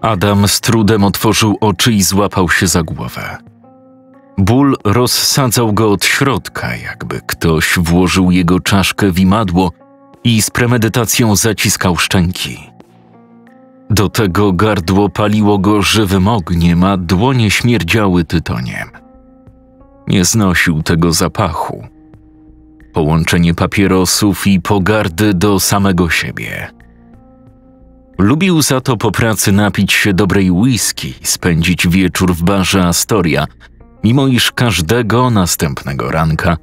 Adam z trudem otworzył oczy i złapał się za głowę. Ból rozsadzał go od środka, jakby ktoś włożył jego czaszkę w imadło i z premedytacją zaciskał szczęki. Do tego gardło paliło go żywym ogniem, a dłonie śmierdziały tytoniem. Nie znosił tego zapachu. Połączenie papierosów i pogardy do samego siebie. Lubił za to po pracy napić się dobrej whisky, spędzić wieczór w barze Astoria, mimo iż każdego następnego ranka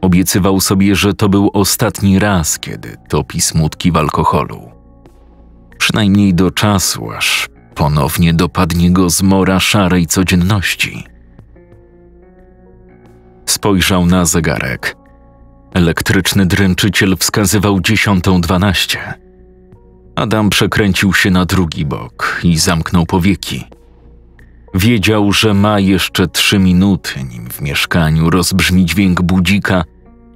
obiecywał sobie, że to był ostatni raz, kiedy topi smutki w alkoholu. Przynajmniej do czasu, aż ponownie dopadnie go zmora szarej codzienności. Spojrzał na zegarek. Elektryczny dręczyciel wskazywał 10:12. Adam przekręcił się na drugi bok i zamknął powieki. Wiedział, że ma jeszcze 3 minuty, nim w mieszkaniu rozbrzmi dźwięk budzika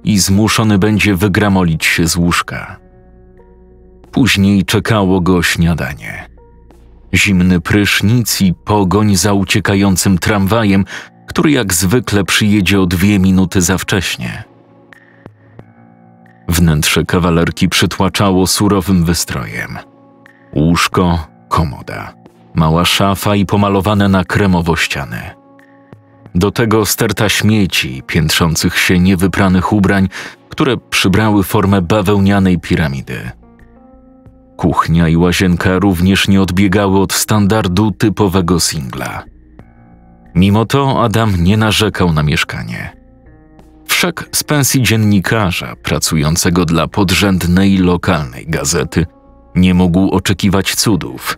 i zmuszony będzie wygramolić się z łóżka. Później czekało go śniadanie. Zimny prysznic i pogoń za uciekającym tramwajem, który jak zwykle przyjedzie o 2 minuty za wcześnie. Wnętrze kawalerki przytłaczało surowym wystrojem. Łóżko, komoda, mała szafa i pomalowane na kremowo ściany. Do tego sterta śmieci i piętrzących się niewypranych ubrań, które przybrały formę bawełnianej piramidy. Kuchnia i łazienka również nie odbiegały od standardu typowego singla. Mimo to Adam nie narzekał na mieszkanie. Wszak z pensji dziennikarza, pracującego dla podrzędnej lokalnej gazety, nie mógł oczekiwać cudów.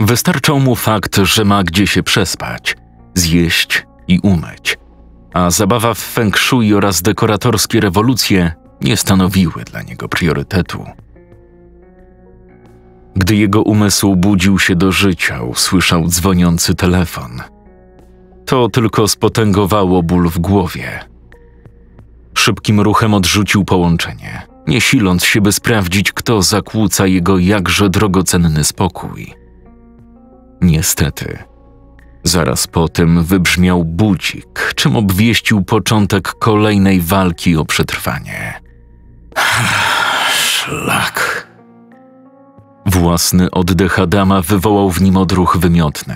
Wystarczał mu fakt, że ma gdzie się przespać, zjeść i umyć, a zabawa w feng shui oraz dekoratorskie rewolucje nie stanowiły dla niego priorytetu. Gdy jego umysł budził się do życia, usłyszał dzwoniący telefon. To tylko spotęgowało ból w głowie. Szybkim ruchem odrzucił połączenie, nie siląc się, by sprawdzić, kto zakłóca jego jakże drogocenny spokój. Niestety, zaraz potem wybrzmiał budzik, czym obwieścił początek kolejnej walki o przetrwanie. Szlak. Własny oddech Adama wywołał w nim odruch wymiotny.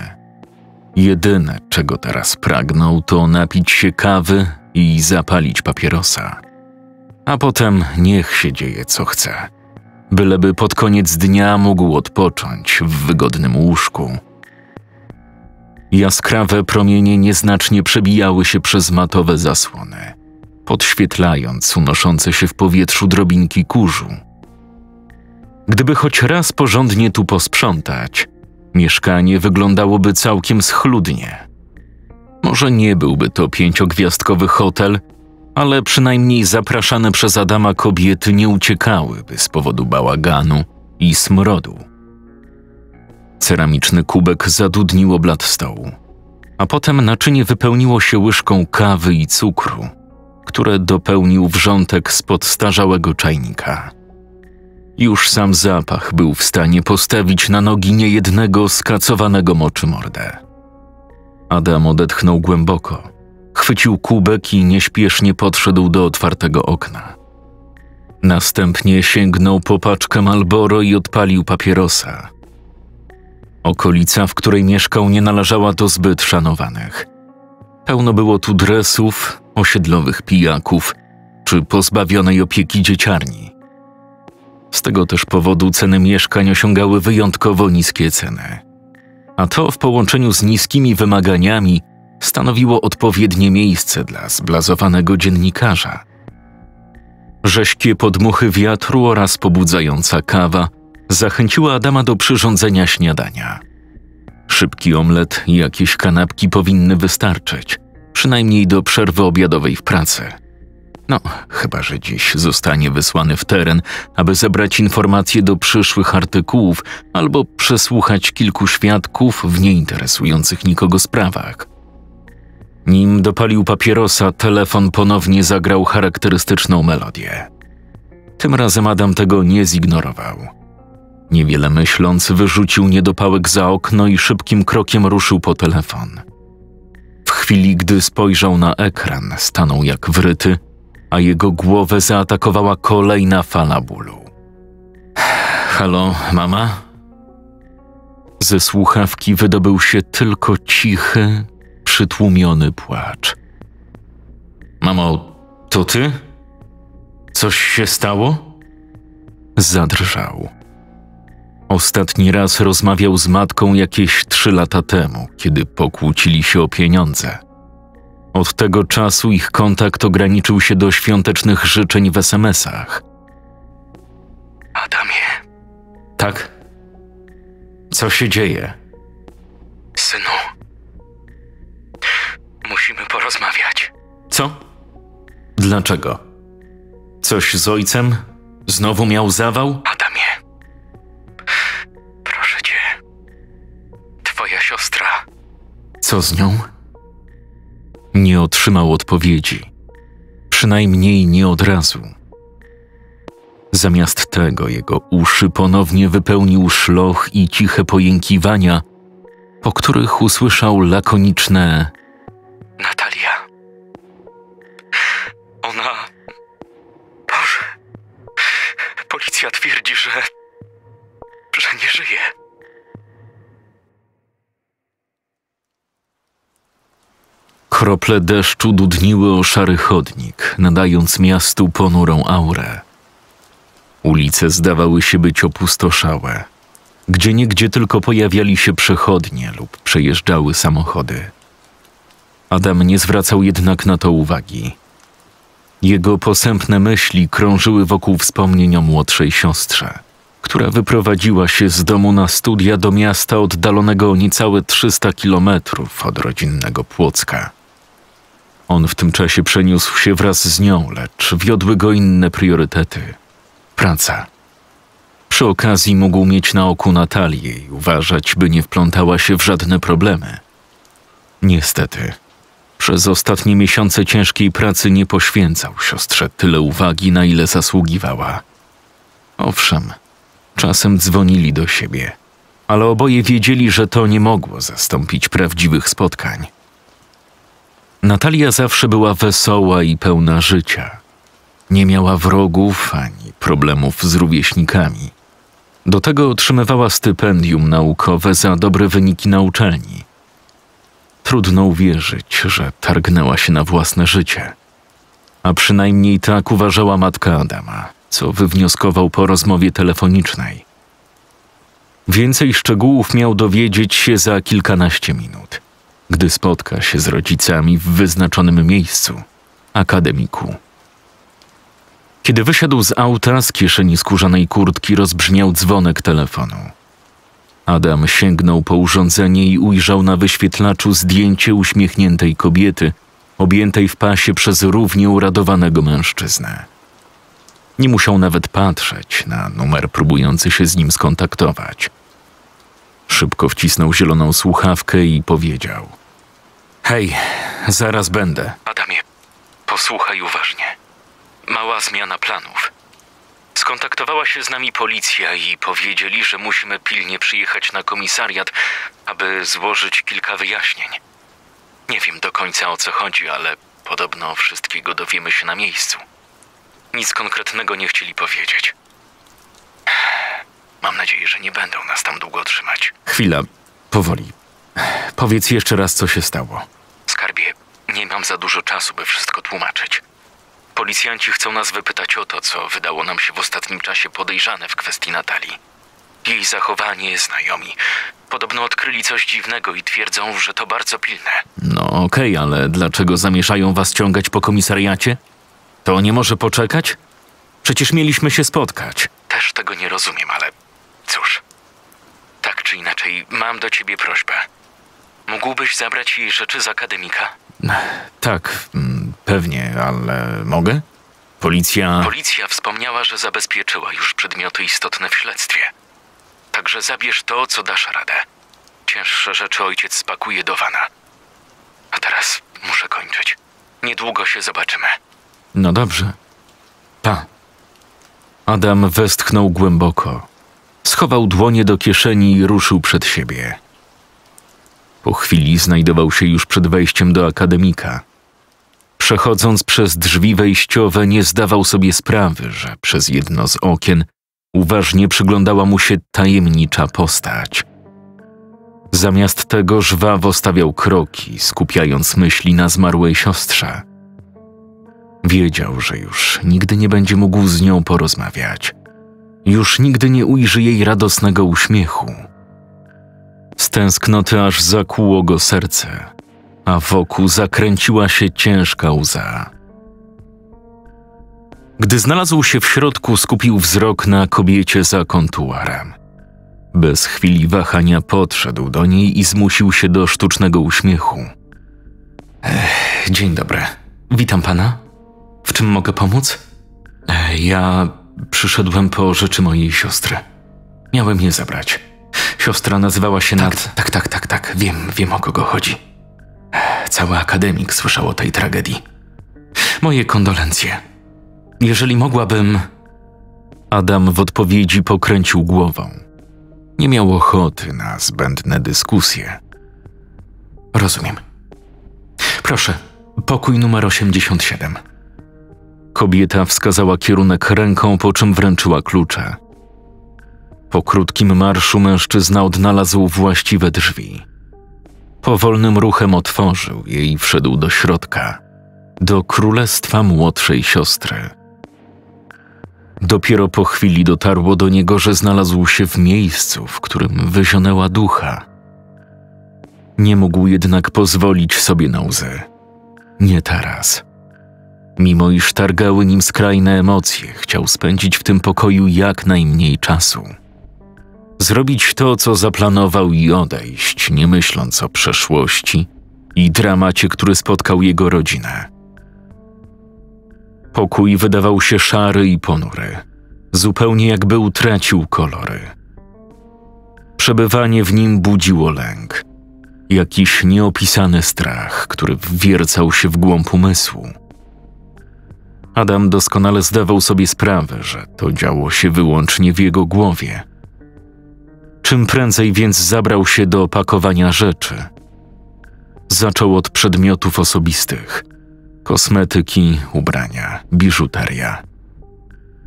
Jedyne, czego teraz pragnął, to napić się kawy i zapalić papierosa. A potem niech się dzieje, co chce. Byleby pod koniec dnia mógł odpocząć w wygodnym łóżku. Jaskrawe promienie nieznacznie przebijały się przez matowe zasłony, podświetlając unoszące się w powietrzu drobinki kurzu. Gdyby choć raz porządnie tu posprzątać, mieszkanie wyglądałoby całkiem schludnie. Może nie byłby to 5-gwiazdkowy hotel, ale przynajmniej zapraszane przez Adama kobiety nie uciekałyby z powodu bałaganu i smrodu. Ceramiczny kubek zadudnił oblat stołu, a potem naczynie wypełniło się łyżką kawy i cukru, które dopełnił wrzątek spod starzałego czajnika. Już sam zapach był w stanie postawić na nogi niejednego skacowanego moczymordę. Adam odetchnął głęboko, chwycił kubek i nieśpiesznie podszedł do otwartego okna. Następnie sięgnął po paczkę Marlboro i odpalił papierosa. Okolica, w której mieszkał, nie należała do zbyt szanowanych. Pełno było tu dresów, osiedlowych pijaków czy pozbawionej opieki dzieciarni. Z tego też powodu ceny mieszkań osiągały wyjątkowo niskie ceny. A to w połączeniu z niskimi wymaganiami stanowiło odpowiednie miejsce dla zblazowanego dziennikarza. Rześkie podmuchy wiatru oraz pobudzająca kawa zachęciła Adama do przyrządzenia śniadania. Szybki omlet i jakieś kanapki powinny wystarczyć, przynajmniej do przerwy obiadowej w pracy. No, chyba że dziś zostanie wysłany w teren, aby zebrać informacje do przyszłych artykułów albo przesłuchać kilku świadków w nieinteresujących nikogo sprawach. Nim dopalił papierosa, telefon ponownie zagrał charakterystyczną melodię. Tym razem Adam tego nie zignorował. Niewiele myśląc, wyrzucił niedopałek za okno i szybkim krokiem ruszył po telefon. W chwili, gdy spojrzał na ekran, stanął jak wryty, a jego głowę zaatakowała kolejna fala bólu. Halo, mama? Ze słuchawki wydobył się tylko cichy, przytłumiony płacz. Mamo, to ty? Coś się stało? Zadrżał. Ostatni raz rozmawiał z matką jakieś 3 lata temu, kiedy pokłócili się o pieniądze. Od tego czasu ich kontakt ograniczył się do świątecznych życzeń w SMS-ach. Adamie. Tak? Co się dzieje? Synu. Musimy porozmawiać. Co? Dlaczego? Coś z ojcem? Znowu miał zawał? Adamie. Proszę cię. Twoja siostra. Co z nią? Nie otrzymał odpowiedzi. Przynajmniej nie od razu. Zamiast tego jego uszy ponownie wypełnił szloch i ciche pojękiwania, po których usłyszał lakoniczne Natalia. Ona... Boże... Policja twierdzi, że nie żyje. Krople deszczu dudniły o szary chodnik, nadając miastu ponurą aurę. Ulice zdawały się być opustoszałe. Gdzieniegdzie tylko pojawiali się przechodnie lub przejeżdżały samochody. Adam nie zwracał jednak na to uwagi. Jego posępne myśli krążyły wokół wspomnień o młodszej siostrze, która wyprowadziła się z domu na studia do miasta oddalonego o niecałe 300 kilometrów od rodzinnego Płocka. On w tym czasie przeniósł się wraz z nią, lecz wiodły go inne priorytety. Praca. Przy okazji mógł mieć na oku Natalię i uważać, by nie wplątała się w żadne problemy. Niestety, przez ostatnie miesiące ciężkiej pracy nie poświęcał siostrze tyle uwagi, na ile zasługiwała. Owszem, czasem dzwonili do siebie, ale oboje wiedzieli, że to nie mogło zastąpić prawdziwych spotkań. Natalia zawsze była wesoła i pełna życia. Nie miała wrogów ani problemów z rówieśnikami. Do tego otrzymywała stypendium naukowe za dobre wyniki na uczelni. Trudno uwierzyć, że targnęła się na własne życie. A przynajmniej tak uważała matka Adama, co wywnioskował po rozmowie telefonicznej. Więcej szczegółów miał dowiedzieć się za kilkanaście minut, gdy spotka się z rodzicami w wyznaczonym miejscu, akademiku. Kiedy wysiadł z auta, z kieszeni skórzanej kurtki rozbrzmiał dzwonek telefonu. Adam sięgnął po urządzenie i ujrzał na wyświetlaczu zdjęcie uśmiechniętej kobiety, objętej w pasie przez równie uradowanego mężczyznę. Nie musiał nawet patrzeć na numer próbujący się z nim skontaktować. Szybko wcisnął zieloną słuchawkę i powiedział: Hej, zaraz będę. Adamie, posłuchaj uważnie. Mała zmiana planów. Skontaktowała się z nami policja i powiedzieli, że musimy pilnie przyjechać na komisariat, aby złożyć kilka wyjaśnień. Nie wiem do końca, o co chodzi, ale podobno wszystkiego dowiemy się na miejscu. Nic konkretnego nie chcieli powiedzieć. Mam nadzieję, że nie będą nas tam długo trzymać. Chwila, powoli. Powiedz jeszcze raz, co się stało. Skarbie, nie mam za dużo czasu, by wszystko tłumaczyć. Policjanci chcą nas wypytać o to, co wydało nam się w ostatnim czasie podejrzane w kwestii Natalii. Jej zachowanie, znajomi. Podobno odkryli coś dziwnego i twierdzą, że to bardzo pilne. No okej, ale dlaczego zamierzają was ciągać po komisariacie? To nie może poczekać? Przecież mieliśmy się spotkać. Też tego nie rozumiem, ale cóż. Tak czy inaczej, mam do ciebie prośbę. Mógłbyś zabrać jej rzeczy z akademika? Tak, pewnie, ale mogę? Policja wspomniała, że zabezpieczyła już przedmioty istotne w śledztwie. Także zabierz to, co dasz radę. Cięższe rzeczy ojciec spakuje do wana. A teraz muszę kończyć. Niedługo się zobaczymy. No dobrze. Pa. Adam westchnął głęboko. Schował dłonie do kieszeni i ruszył przed siebie. Po chwili znajdował się już przed wejściem do akademika. Przechodząc przez drzwi wejściowe, nie zdawał sobie sprawy, że przez jedno z okien uważnie przyglądała mu się tajemnicza postać. Zamiast tego żwawo stawiał kroki, skupiając myśli na zmarłej siostrze. Wiedział, że już nigdy nie będzie mógł z nią porozmawiać. Już nigdy nie ujrzy jej radosnego uśmiechu. Z tęsknoty aż zakłuło go serce, a wokół zakręciła się ciężka łza. Gdy znalazł się w środku, skupił wzrok na kobiecie za kontuarem. Bez chwili wahania podszedł do niej i zmusił się do sztucznego uśmiechu. Dzień dobry. Witam pana. W czym mogę pomóc? Ja przyszedłem po rzeczy mojej siostry. Miałem je zabrać. Siostra nazywała się Tak. Wiem, o kogo chodzi. Cały akademik słyszał o tej tragedii. Moje kondolencje. Jeżeli mogłabym... Adam w odpowiedzi pokręcił głową. Nie miał ochoty na zbędne dyskusje. Rozumiem. Proszę, pokój numer 87. Kobieta wskazała kierunek ręką, po czym wręczyła klucze. Po krótkim marszu mężczyzna odnalazł właściwe drzwi. Powolnym ruchem otworzył je i wszedł do środka, do królestwa młodszej siostry. Dopiero po chwili dotarło do niego, że znalazł się w miejscu, w którym wyzionęła ducha. Nie mógł jednak pozwolić sobie na łzy. Nie teraz. Mimo iż targały nim skrajne emocje, chciał spędzić w tym pokoju jak najmniej czasu. Zrobić to, co zaplanował i odejść, nie myśląc o przeszłości i dramacie, który spotkał jego rodzinę. Pokój wydawał się szary i ponury, zupełnie jakby utracił kolory. Przebywanie w nim budziło lęk, jakiś nieopisany strach, który wwiercał się w głąb umysłu. Adam doskonale zdawał sobie sprawę, że to działo się wyłącznie w jego głowie. Czym prędzej więc zabrał się do pakowania rzeczy. Zaczął od przedmiotów osobistych. Kosmetyki, ubrania, biżuteria.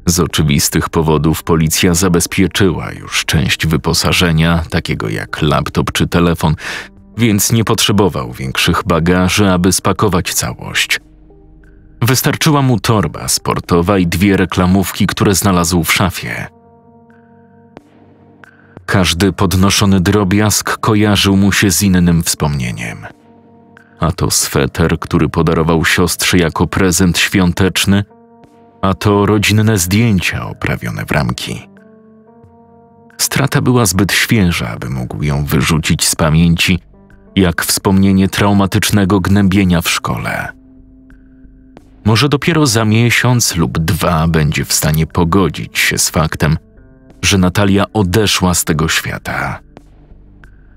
Z oczywistych powodów policja zabezpieczyła już część wyposażenia, takiego jak laptop czy telefon, więc nie potrzebował większych bagaży, aby spakować całość. Wystarczyła mu torba sportowa i dwie reklamówki, które znalazł w szafie. Każdy podnoszony drobiazg kojarzył mu się z innym wspomnieniem. A to sweter, który podarował siostrze jako prezent świąteczny, a to rodzinne zdjęcia oprawione w ramki. Strata była zbyt świeża, aby mógł ją wyrzucić z pamięci, jak wspomnienie traumatycznego gnębienia w szkole. Może dopiero za miesiąc lub dwa będzie w stanie pogodzić się z faktem, że Natalia odeszła z tego świata.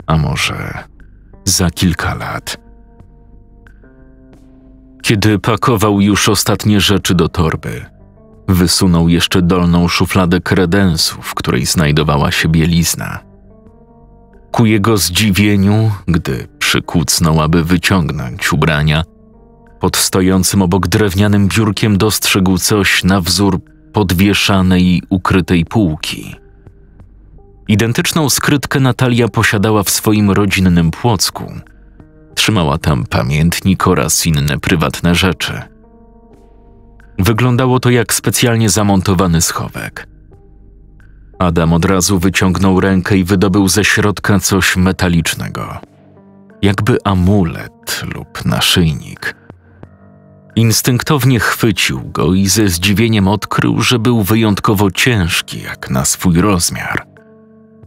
A może za kilka lat. Kiedy pakował już ostatnie rzeczy do torby, wysunął jeszcze dolną szufladę kredensu, w której znajdowała się bielizna. Ku jego zdziwieniu, gdy przykucnął, aby wyciągnąć ubrania, pod stojącym obok drewnianym biurkiem dostrzegł coś na wzór podwieszanej i ukrytej półki. Identyczną skrytkę Natalia posiadała w swoim rodzinnym Płocku. Trzymała tam pamiętnik oraz inne prywatne rzeczy. Wyglądało to jak specjalnie zamontowany schowek. Adam od razu wyciągnął rękę i wydobył ze środka coś metalicznego. Jakby amulet lub naszyjnik. Instynktownie chwycił go i ze zdziwieniem odkrył, że był wyjątkowo ciężki jak na swój rozmiar.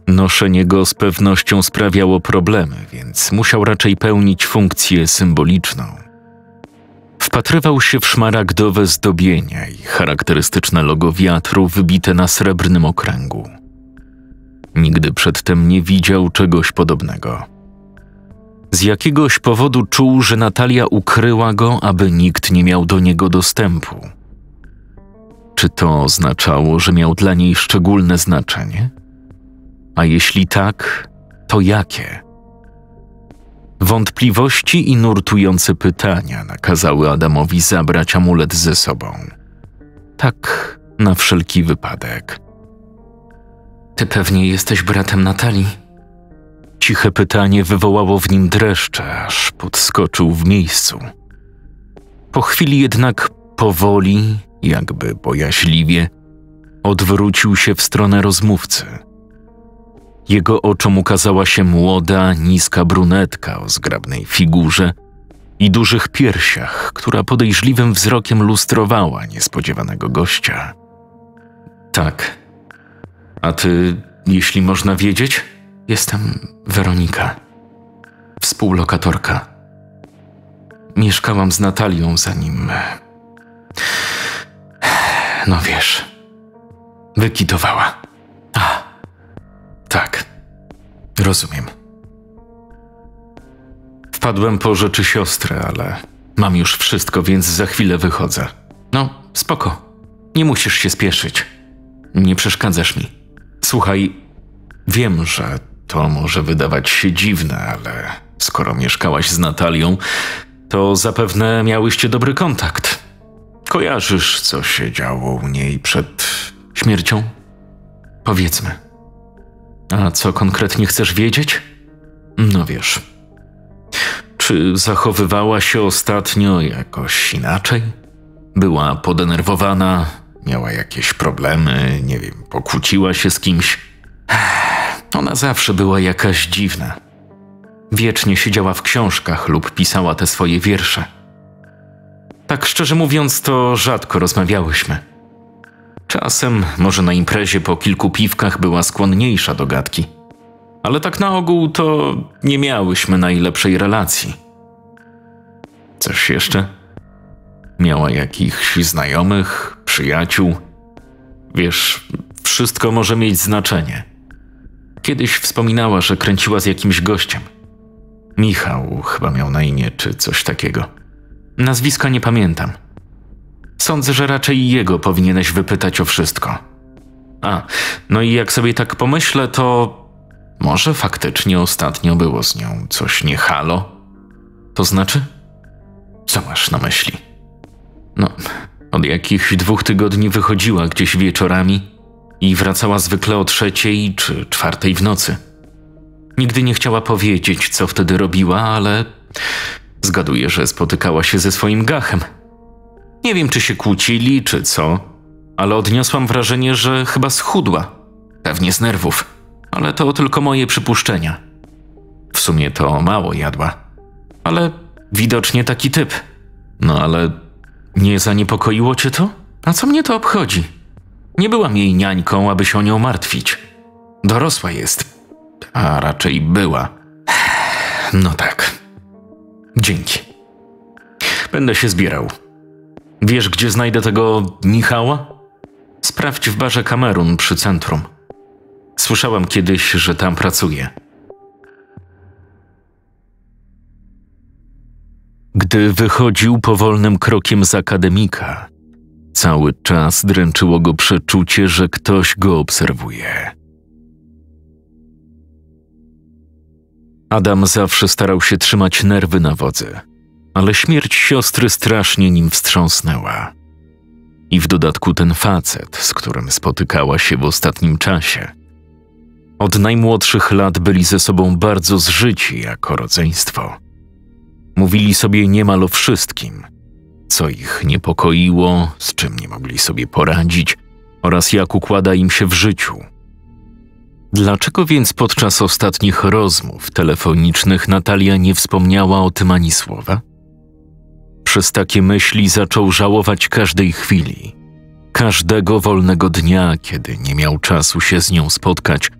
Noszenie go z pewnością sprawiało problemy, więc musiał raczej pełnić funkcję symboliczną. Wpatrywał się w szmaragdowe zdobienia i charakterystyczne logo wiatru wybite na srebrnym okręgu. Nigdy przedtem nie widział czegoś podobnego. Z jakiegoś powodu czuł, że Natalia ukryła go, aby nikt nie miał do niego dostępu. Czy to oznaczało, że miał dla niej szczególne znaczenie? A jeśli tak, to jakie? Wątpliwości i nurtujące pytania nakazały Adamowi zabrać amulet ze sobą. Tak na wszelki wypadek. Ty pewnie jesteś bratem Natalii? Ciche pytanie wywołało w nim dreszcze, aż podskoczył w miejscu. Po chwili jednak powoli, jakby bojaźliwie, odwrócił się w stronę rozmówcy. Jego oczom ukazała się młoda, niska brunetka o zgrabnej figurze i dużych piersiach, która podejrzliwym wzrokiem lustrowała niespodziewanego gościa. Tak. A ty, jeśli można wiedzieć, jestem Weronika, współlokatorka. Mieszkałam z Natalią zanim... No wiesz... Wykitowała. A, tak. Rozumiem. Wpadłem po rzeczy siostry, ale mam już wszystko, więc za chwilę wychodzę. No, spoko. Nie musisz się spieszyć. Nie przeszkadzasz mi. Słuchaj, wiem, że to może wydawać się dziwne, ale skoro mieszkałaś z Natalią, to zapewne miałyście dobry kontakt. Kojarzysz, co się działo u niej przed śmiercią? Powiedzmy. A co konkretnie chcesz wiedzieć? No wiesz. Czy zachowywała się ostatnio jakoś inaczej? Była podenerwowana, miała jakieś problemy, nie wiem, pokłóciła się z kimś. Ona zawsze była jakaś dziwna. Wiecznie siedziała w książkach lub pisała te swoje wiersze. Tak szczerze mówiąc, to rzadko rozmawiałyśmy. Czasem, może na imprezie po kilku piwkach była skłonniejsza do gadki. Ale tak na ogół to nie miałyśmy najlepszej relacji. Coś jeszcze? Miała jakichś znajomych, przyjaciół? Wiesz, wszystko może mieć znaczenie. Kiedyś wspominała, że kręciła z jakimś gościem. Michał chyba miał na imię, czy coś takiego. Nazwiska nie pamiętam. Sądzę, że raczej jego powinieneś wypytać o wszystko. A, no i jak sobie tak pomyślę, to... Może faktycznie ostatnio było z nią coś nie halo? To znaczy? Co masz na myśli? No, od jakichś 2 tygodni wychodziła gdzieś wieczorami i wracała zwykle o 3:00 czy 4:00 w nocy. Nigdy nie chciała powiedzieć, co wtedy robiła, ale zgaduję, że spotykała się ze swoim gachem. Nie wiem, czy się kłócili, czy co, ale odniosłam wrażenie, że chyba schudła. Pewnie z nerwów, ale to tylko moje przypuszczenia. W sumie to mało jadła, ale widocznie taki typ. No ale nie zaniepokoiło cię to? A co mnie to obchodzi? Nie byłam jej niańką, aby się o nią martwić. Dorosła jest, a raczej była. No tak. Dzięki. Będę się zbierał. Wiesz, gdzie znajdę tego Michała? Sprawdź w barze Kamerun przy centrum. Słyszałam kiedyś, że tam pracuje. Gdy wychodził powolnym krokiem z akademika, cały czas dręczyło go przeczucie, że ktoś go obserwuje. Adam zawsze starał się trzymać nerwy na wodzy, ale śmierć siostry strasznie nim wstrząsnęła. I w dodatku ten facet, z którym spotykała się w ostatnim czasie. Od najmłodszych lat byli ze sobą bardzo zżyci jako rodzeństwo. Mówili sobie niemal o wszystkim, co ich niepokoiło, z czym nie mogli sobie poradzić oraz jak układa im się w życiu. Dlaczego więc podczas ostatnich rozmów telefonicznych Natalia nie wspomniała o tym ani słowa? Przez takie myśli zaczął żałować każdej chwili, każdego wolnego dnia, kiedy nie miał czasu się z nią spotkać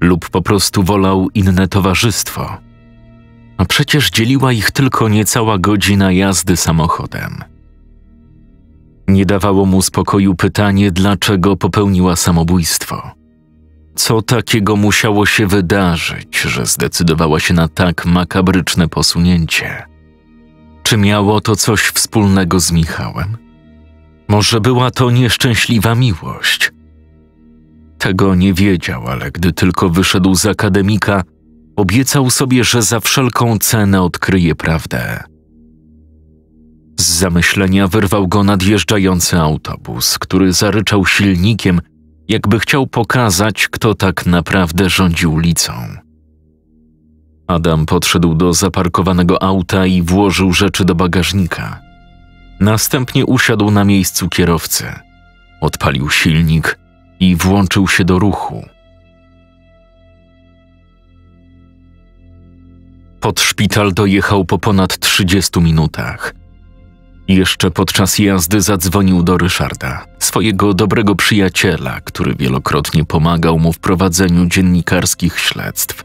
lub po prostu wolał inne towarzystwo. A przecież dzieliła ich tylko niecała godzina jazdy samochodem. Nie dawało mu spokoju pytanie, dlaczego popełniła samobójstwo. Co takiego musiało się wydarzyć, że zdecydowała się na tak makabryczne posunięcie? Czy miało to coś wspólnego z Michałem? Może była to nieszczęśliwa miłość? Tego nie wiedział, ale gdy tylko wyszedł z akademika, obiecał sobie, że za wszelką cenę odkryje prawdę. Z zamyślenia wyrwał go nadjeżdżający autobus, który zaryczał silnikiem, jakby chciał pokazać, kto tak naprawdę rządzi ulicą. Adam podszedł do zaparkowanego auta i włożył rzeczy do bagażnika. Następnie usiadł na miejscu kierowcy, odpalił silnik i włączył się do ruchu. Pod szpital dojechał po ponad 30 minutach. Jeszcze podczas jazdy zadzwonił do Ryszarda, swojego dobrego przyjaciela, który wielokrotnie pomagał mu w prowadzeniu dziennikarskich śledztw.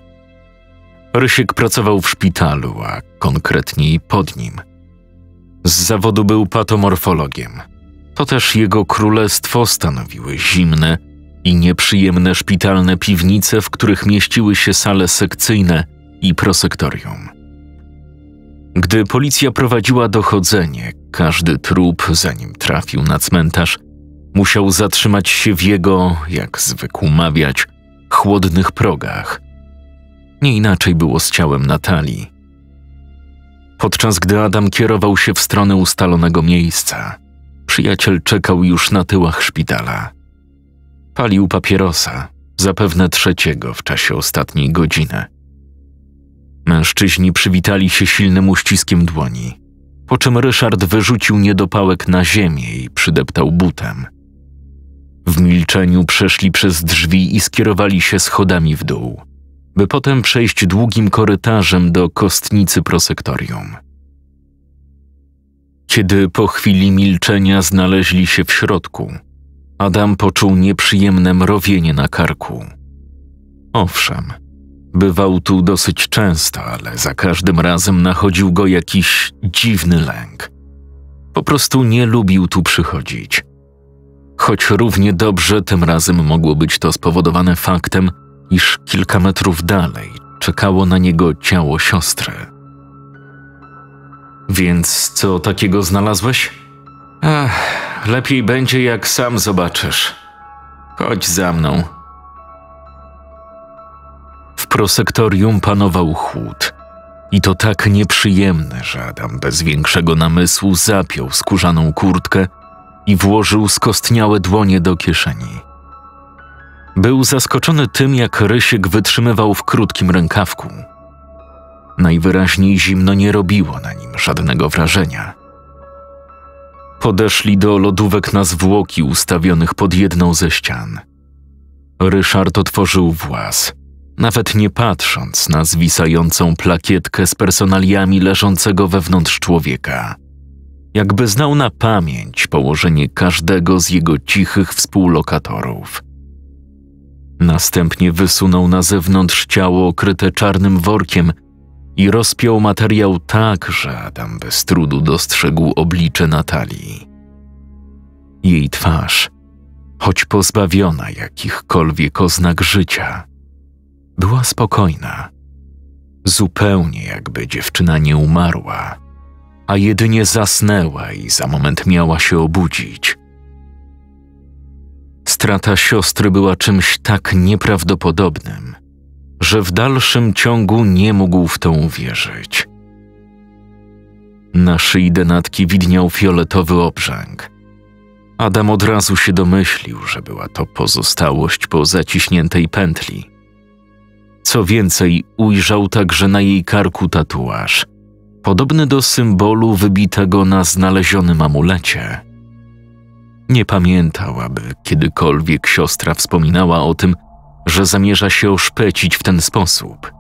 Rysiek pracował w szpitalu, a konkretniej pod nim. Z zawodu był patomorfologiem. To też jego królestwo stanowiły zimne i nieprzyjemne szpitalne piwnice, w których mieściły się sale sekcyjne i prosektorium. Gdy policja prowadziła dochodzenie, każdy trup, zanim trafił na cmentarz, musiał zatrzymać się w jego, jak zwykł mawiać, chłodnych progach. Nie inaczej było z ciałem Natalii. Podczas gdy Adam kierował się w stronę ustalonego miejsca, przyjaciel czekał już na tyłach szpitala. Palił papierosa, zapewne trzeciego w czasie ostatniej godziny. Mężczyźni przywitali się silnym uściskiem dłoni, po czym Ryszard wyrzucił niedopałek na ziemię i przydeptał butem. W milczeniu przeszli przez drzwi i skierowali się schodami w dół, by potem przejść długim korytarzem do kostnicy prosektorium. Kiedy po chwili milczenia znaleźli się w środku, Adam poczuł nieprzyjemne mrowienie na karku. Owszem, bywał tu dosyć często, ale za każdym razem nachodził go jakiś dziwny lęk. Po prostu nie lubił tu przychodzić. Choć równie dobrze tym razem mogło być to spowodowane faktem, iż kilka metrów dalej czekało na niego ciało siostry. Więc co takiego znalazłeś? Ach, lepiej będzie jak sam zobaczysz. Chodź za mną. W prosektorium panował chłód. I to tak nieprzyjemny, że Adam bez większego namysłu zapiął skórzaną kurtkę i włożył skostniałe dłonie do kieszeni. Był zaskoczony tym, jak Rysiek wytrzymywał w krótkim rękawku. Najwyraźniej zimno nie robiło na nim żadnego wrażenia. Podeszli do lodówek na zwłoki ustawionych pod jedną ze ścian. Ryszard otworzył włas, nawet nie patrząc na zwisającą plakietkę z personaliami leżącego wewnątrz człowieka. Jakby znał na pamięć położenie każdego z jego cichych współlokatorów. Następnie wysunął na zewnątrz ciało okryte czarnym workiem i rozpiął materiał tak, że Adam bez trudu dostrzegł oblicze Natalii. Jej twarz, choć pozbawiona jakichkolwiek oznak życia, była spokojna, zupełnie jakby dziewczyna nie umarła, a jedynie zasnęła i za moment miała się obudzić. Strata siostry była czymś tak nieprawdopodobnym, że w dalszym ciągu nie mógł w to uwierzyć. Na szyi denatki widniał fioletowy obrzęk. Adam od razu się domyślił, że była to pozostałość po zaciśniętej pętli. Co więcej, ujrzał także na jej karku tatuaż, podobny do symbolu wybitego na znalezionym amulecie. Nie pamiętał, aby kiedykolwiek siostra wspominała o tym, że zamierza się oszpecić w ten sposób.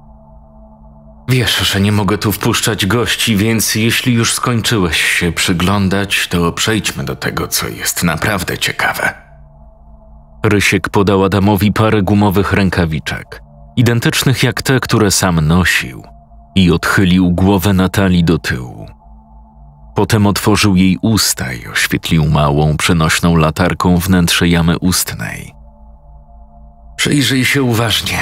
Wiesz, że nie mogę tu wpuszczać gości, więc jeśli już skończyłeś się przyglądać, to przejdźmy do tego, co jest naprawdę ciekawe. Rysiek podał Adamowi parę gumowych rękawiczek, identycznych jak te, które sam nosił, i odchylił głowę Natalii do tyłu. Potem otworzył jej usta i oświetlił małą, przenośną latarką wnętrze jamy ustnej. Przyjrzyj się uważnie.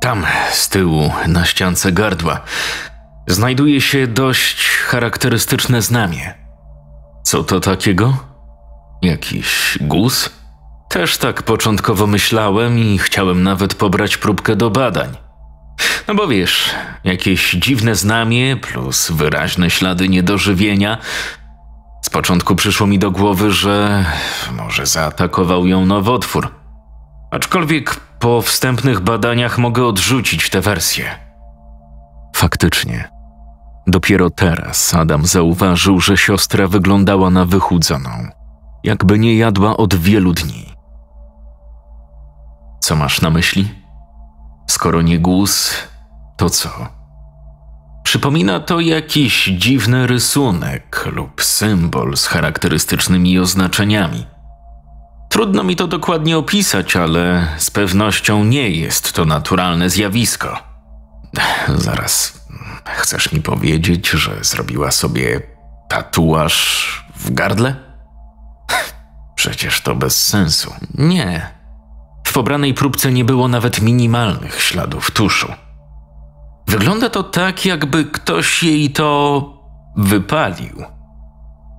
Tam, z tyłu, na ściance gardła, znajduje się dość charakterystyczne znamię. Co to takiego? Jakiś guz? Też tak początkowo myślałem i chciałem nawet pobrać próbkę do badań. No bo wiesz, jakieś dziwne znamie plus wyraźne ślady niedożywienia. Z początku przyszło mi do głowy, że może zaatakował ją nowotwór. Aczkolwiek po wstępnych badaniach mogę odrzucić tę wersję. Faktycznie. Dopiero teraz Adam zauważył, że siostra wyglądała na wychudzoną, jakby nie jadła od wielu dni. Co masz na myśli? Skoro nie głos, to co? Przypomina to jakiś dziwny rysunek lub symbol z charakterystycznymi oznaczeniami. Trudno mi to dokładnie opisać, ale z pewnością nie jest to naturalne zjawisko. Zaraz, chcesz mi powiedzieć, że zrobiła sobie tatuaż w gardle? Przecież to bez sensu. Nie. W pobranej próbce nie było nawet minimalnych śladów tuszu. Wygląda to tak, jakby ktoś jej to wypalił.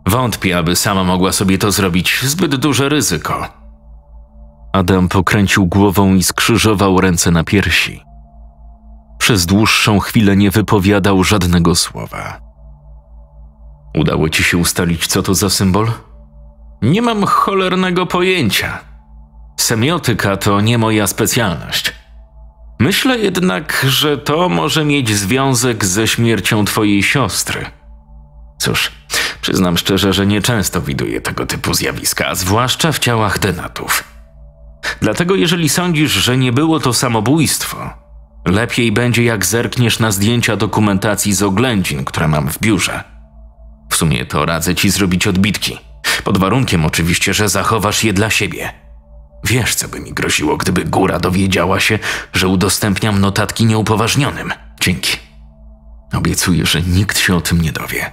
Wątpię, aby sama mogła sobie to zrobić. Zbyt duże ryzyko. Adam pokręcił głową i skrzyżował ręce na piersi. Przez dłuższą chwilę nie wypowiadał żadnego słowa. Udało ci się ustalić, co to za symbol? Nie mam cholernego pojęcia. Semiotyka to nie moja specjalność. Myślę jednak, że to może mieć związek ze śmiercią twojej siostry. Cóż, przyznam szczerze, że nieczęsto widuję tego typu zjawiska, a zwłaszcza w ciałach denatów. Dlatego jeżeli sądzisz, że nie było to samobójstwo, lepiej będzie jak zerkniesz na zdjęcia dokumentacji z oględzin, które mam w biurze. W sumie to radzę ci zrobić odbitki, pod warunkiem oczywiście, że zachowasz je dla siebie. Wiesz, co by mi groziło, gdyby góra dowiedziała się, że udostępniam notatki nieupoważnionym. Dzięki. Obiecuję, że nikt się o tym nie dowie.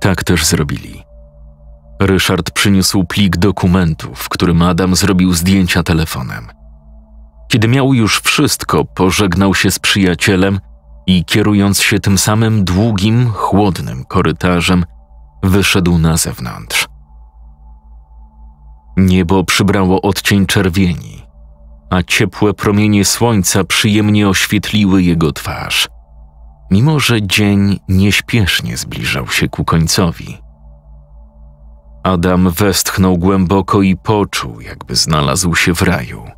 Tak też zrobili. Ryszard przyniósł plik dokumentów, w którym Adam zrobił zdjęcia telefonem. Kiedy miał już wszystko, pożegnał się z przyjacielem i kierując się tym samym długim, chłodnym korytarzem, wyszedł na zewnątrz. Niebo przybrało odcień czerwieni, a ciepłe promienie słońca przyjemnie oświetliły jego twarz, mimo że dzień nieśpiesznie zbliżał się ku końcowi. Adam westchnął głęboko i poczuł, jakby znalazł się w raju,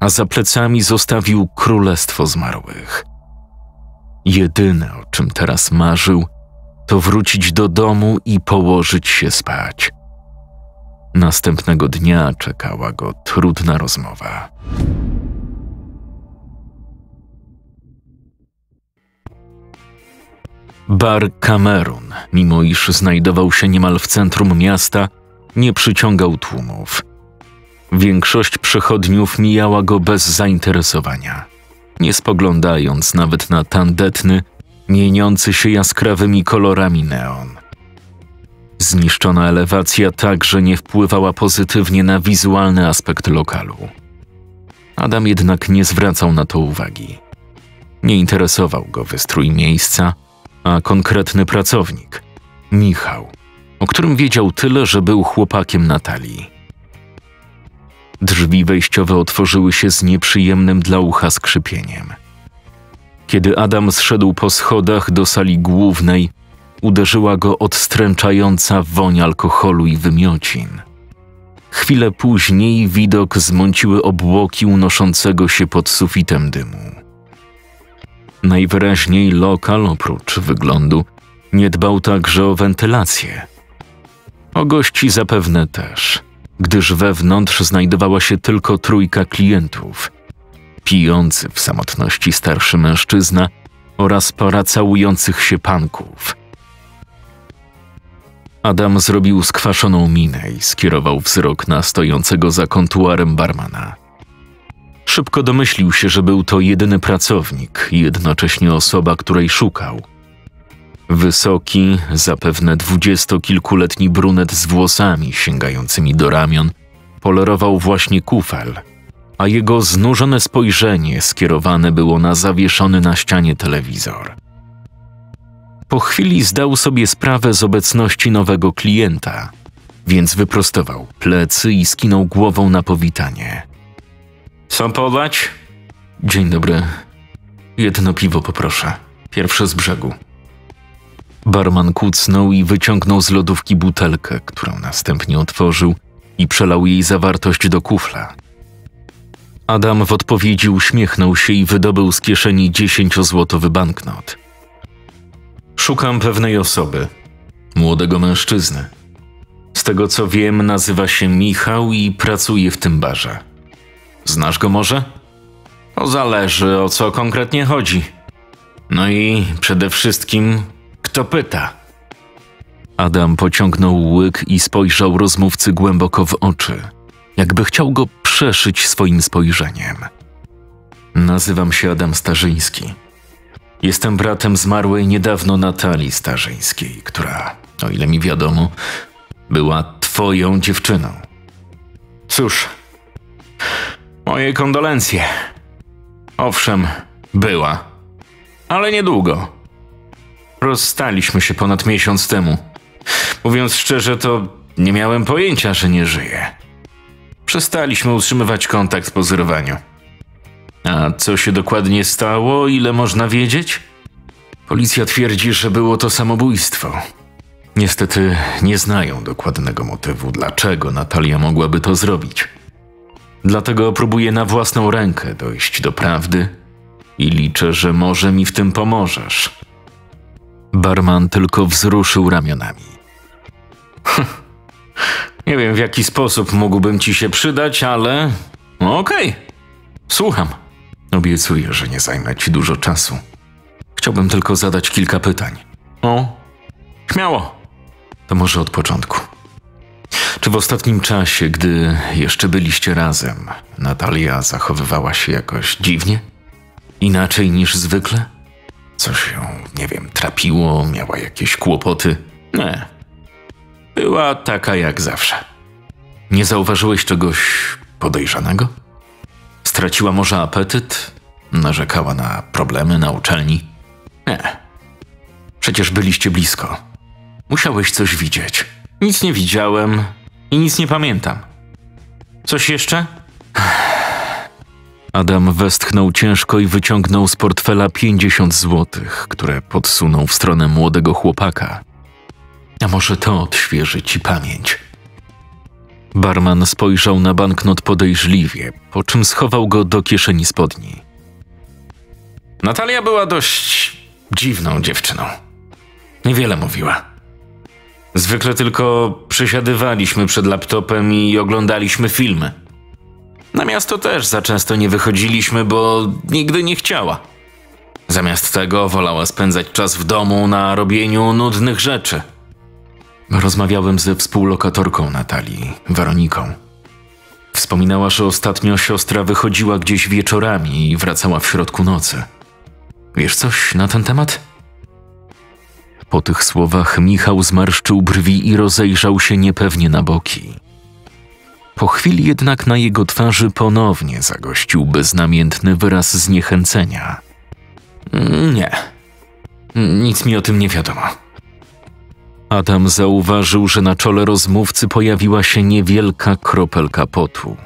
a za plecami zostawił królestwo zmarłych. Jedyne, o czym teraz marzył, to wrócić do domu i położyć się spać. Następnego dnia czekała go trudna rozmowa. Bar Kamerun, mimo iż znajdował się niemal w centrum miasta, nie przyciągał tłumów. Większość przechodniów mijała go bez zainteresowania, nie spoglądając nawet na tandetny, mieniący się jaskrawymi kolorami neon. Zniszczona elewacja także nie wpływała pozytywnie na wizualny aspekt lokalu. Adam jednak nie zwracał na to uwagi. Nie interesował go wystrój miejsca, a konkretny pracownik, Michał, o którym wiedział tyle, że był chłopakiem Natalii. Drzwi wejściowe otworzyły się z nieprzyjemnym dla ucha skrzypieniem. Kiedy Adam zszedł po schodach do sali głównej, uderzyła go odstręczająca woń alkoholu i wymiocin. Chwilę później widok zmąciły obłoki unoszącego się pod sufitem dymu. Najwyraźniej lokal, oprócz wyglądu, nie dbał także o wentylację. O gości zapewne też, gdyż wewnątrz znajdowała się tylko trójka klientów. Pijący w samotności starszy mężczyzna oraz para całujących się panków. Adam zrobił skwaszoną minę i skierował wzrok na stojącego za kontuarem barmana. Szybko domyślił się, że był to jedyny pracownik i jednocześnie osoba, której szukał. Wysoki, zapewne 20-kilkuletni brunet z włosami sięgającymi do ramion polerował właśnie kufel, a jego znużone spojrzenie skierowane było na zawieszony na ścianie telewizor. Po chwili zdał sobie sprawę z obecności nowego klienta więc wyprostował plecy i skinął głową na powitanie. Co podać? Dzień dobry. Jedno piwo poproszę. Pierwsze z brzegu. Barman kucnął i wyciągnął z lodówki butelkę, którą następnie otworzył i przelał jej zawartość do kufla. Adam w odpowiedzi uśmiechnął się i wydobył z kieszeni 10-złotowy banknot. Szukam pewnej osoby, młodego mężczyzny. Z tego co wiem, nazywa się Michał i pracuje w tym barze. Znasz go może? No zależy, o co konkretnie chodzi. No i przede wszystkim, kto pyta? Adam pociągnął łyk i spojrzał rozmówcy głęboko w oczy, jakby chciał go przeszyć swoim spojrzeniem. Nazywam się Adam Starzyński. Jestem bratem zmarłej niedawno Natalii Starzyńskiej, która, o ile mi wiadomo, była twoją dziewczyną. Cóż, moje kondolencje. Owszem, była, ale niedługo. Rozstaliśmy się ponad miesiąc temu. Mówiąc szczerze, to nie miałem pojęcia, że nie żyje. Przestaliśmy utrzymywać kontakt po zerwaniu. A co się dokładnie stało, ile można wiedzieć? Policja twierdzi, że było to samobójstwo. Niestety nie znają dokładnego motywu, dlaczego Natalia mogłaby to zrobić. Dlatego próbuję na własną rękę dojść do prawdy i liczę, że może mi w tym pomożesz. Barman tylko wzruszył ramionami. Nie wiem, w jaki sposób mógłbym ci się przydać, ale... Okej, słucham. Obiecuję, że nie zajmę ci dużo czasu. Chciałbym tylko zadać kilka pytań. O, śmiało. To może od początku. Czy w ostatnim czasie, gdy jeszcze byliście razem, Natalia zachowywała się jakoś dziwnie? Inaczej niż zwykle? Coś ją, nie wiem, trapiło, miała jakieś kłopoty? Nie. Była taka jak zawsze. Nie zauważyłeś czegoś podejrzanego? Straciła może apetyt? Narzekała na problemy na uczelni? Nie. Przecież byliście blisko. Musiałeś coś widzieć. Nic nie widziałem i nic nie pamiętam. Coś jeszcze? Adam westchnął ciężko i wyciągnął z portfela 50 złotych, które podsunął w stronę młodego chłopaka. A może to odświeży ci pamięć? Barman spojrzał na banknot podejrzliwie, po czym schował go do kieszeni spodni. Natalia była dość dziwną dziewczyną. Niewiele mówiła. Zwykle tylko przysiadywaliśmy przed laptopem i oglądaliśmy filmy. Na miasto też za często nie wychodziliśmy, bo nigdy nie chciała. Zamiast tego wolała spędzać czas w domu na robieniu nudnych rzeczy. Rozmawiałem ze współlokatorką Natalii, Weroniką. Wspominała, że ostatnio siostra wychodziła gdzieś wieczorami i wracała w środku nocy. Wiesz coś na ten temat? Po tych słowach Michał zmarszczył brwi i rozejrzał się niepewnie na boki. Po chwili jednak na jego twarzy ponownie zagościł beznamiętny wyraz zniechęcenia. Nie, nic mi o tym nie wiadomo. Adam zauważył, że na czole rozmówcy pojawiła się niewielka kropelka potu,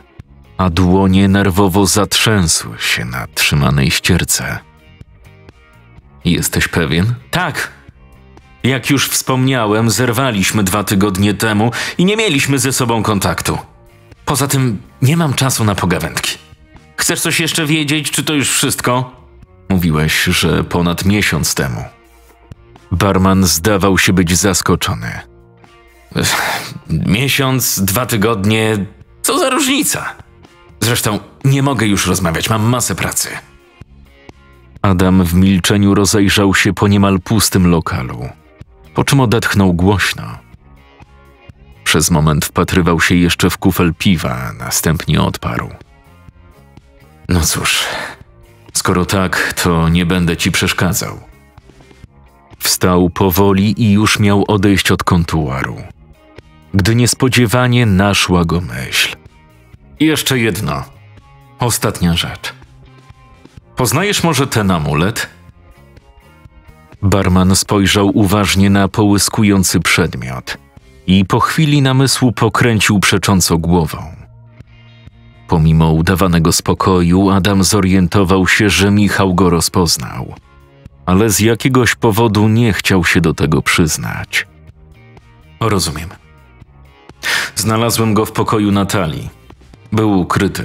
a dłonie nerwowo zatrzęsły się na trzymanej ścierce. Jesteś pewien? Tak. Jak już wspomniałem, zerwaliśmy 2 tygodnie temu i nie mieliśmy ze sobą kontaktu. Poza tym nie mam czasu na pogawędki. Chcesz coś jeszcze wiedzieć, czy to już wszystko? Mówiłeś, że ponad miesiąc temu. Barman zdawał się być zaskoczony. Miesiąc, 2 tygodnie, co za różnica? Zresztą nie mogę już rozmawiać, mam masę pracy. Adam w milczeniu rozejrzał się po niemal pustym lokalu, po czym odetchnął głośno. Przez moment wpatrywał się jeszcze w kufel piwa, następnie odparł. No cóż, skoro tak, to nie będę ci przeszkadzał. Wstał powoli i już miał odejść od kontuaru, gdy niespodziewanie naszła go myśl. Jeszcze jedno. Ostatnia rzecz. Poznajesz może ten amulet? Barman spojrzał uważnie na połyskujący przedmiot, i po chwili namysłu pokręcił przecząco głową. Pomimo udawanego spokoju Adam zorientował się, że Michał go rozpoznał, ale z jakiegoś powodu nie chciał się do tego przyznać. Rozumiem. Znalazłem go w pokoju Natalii. Był ukryty.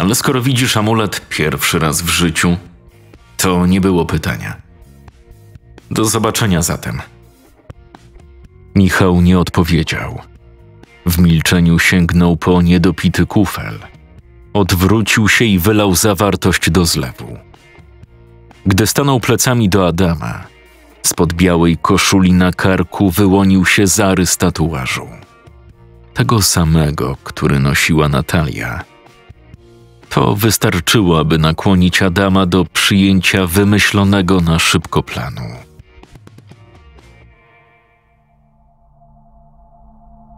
Ale skoro widzisz amulet pierwszy raz w życiu, to nie było pytania. Do zobaczenia zatem. Michał nie odpowiedział. W milczeniu sięgnął po niedopity kufel. Odwrócił się i wylał zawartość do zlewu. Gdy stanął plecami do Adama, spod białej koszuli na karku wyłonił się zarys tatuażu. Tego samego, który nosiła Natalia. To wystarczyło, aby nakłonić Adama do przyjęcia wymyślonego na szybko planu.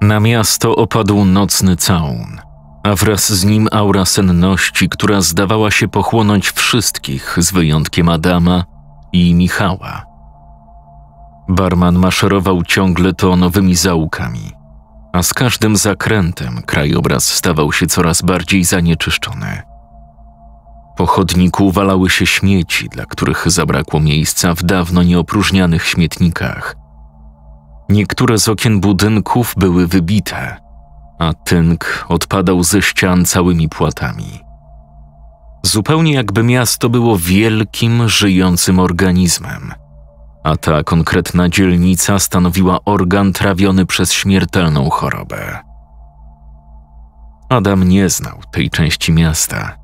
Na miasto opadł nocny całun, a wraz z nim aura senności, która zdawała się pochłonąć wszystkich z wyjątkiem Adama i Michała. Barman maszerował ciągle to nowymi zaułkami, a z każdym zakrętem krajobraz stawał się coraz bardziej zanieczyszczony. Po chodniku walały się śmieci, dla których zabrakło miejsca w dawno nieopróżnianych śmietnikach. Niektóre z okien budynków były wybite, a tynk odpadał ze ścian całymi płatami. Zupełnie jakby miasto było wielkim, żyjącym organizmem, a ta konkretna dzielnica stanowiła organ trawiony przez śmiertelną chorobę. Adam nie znał tej części miasta.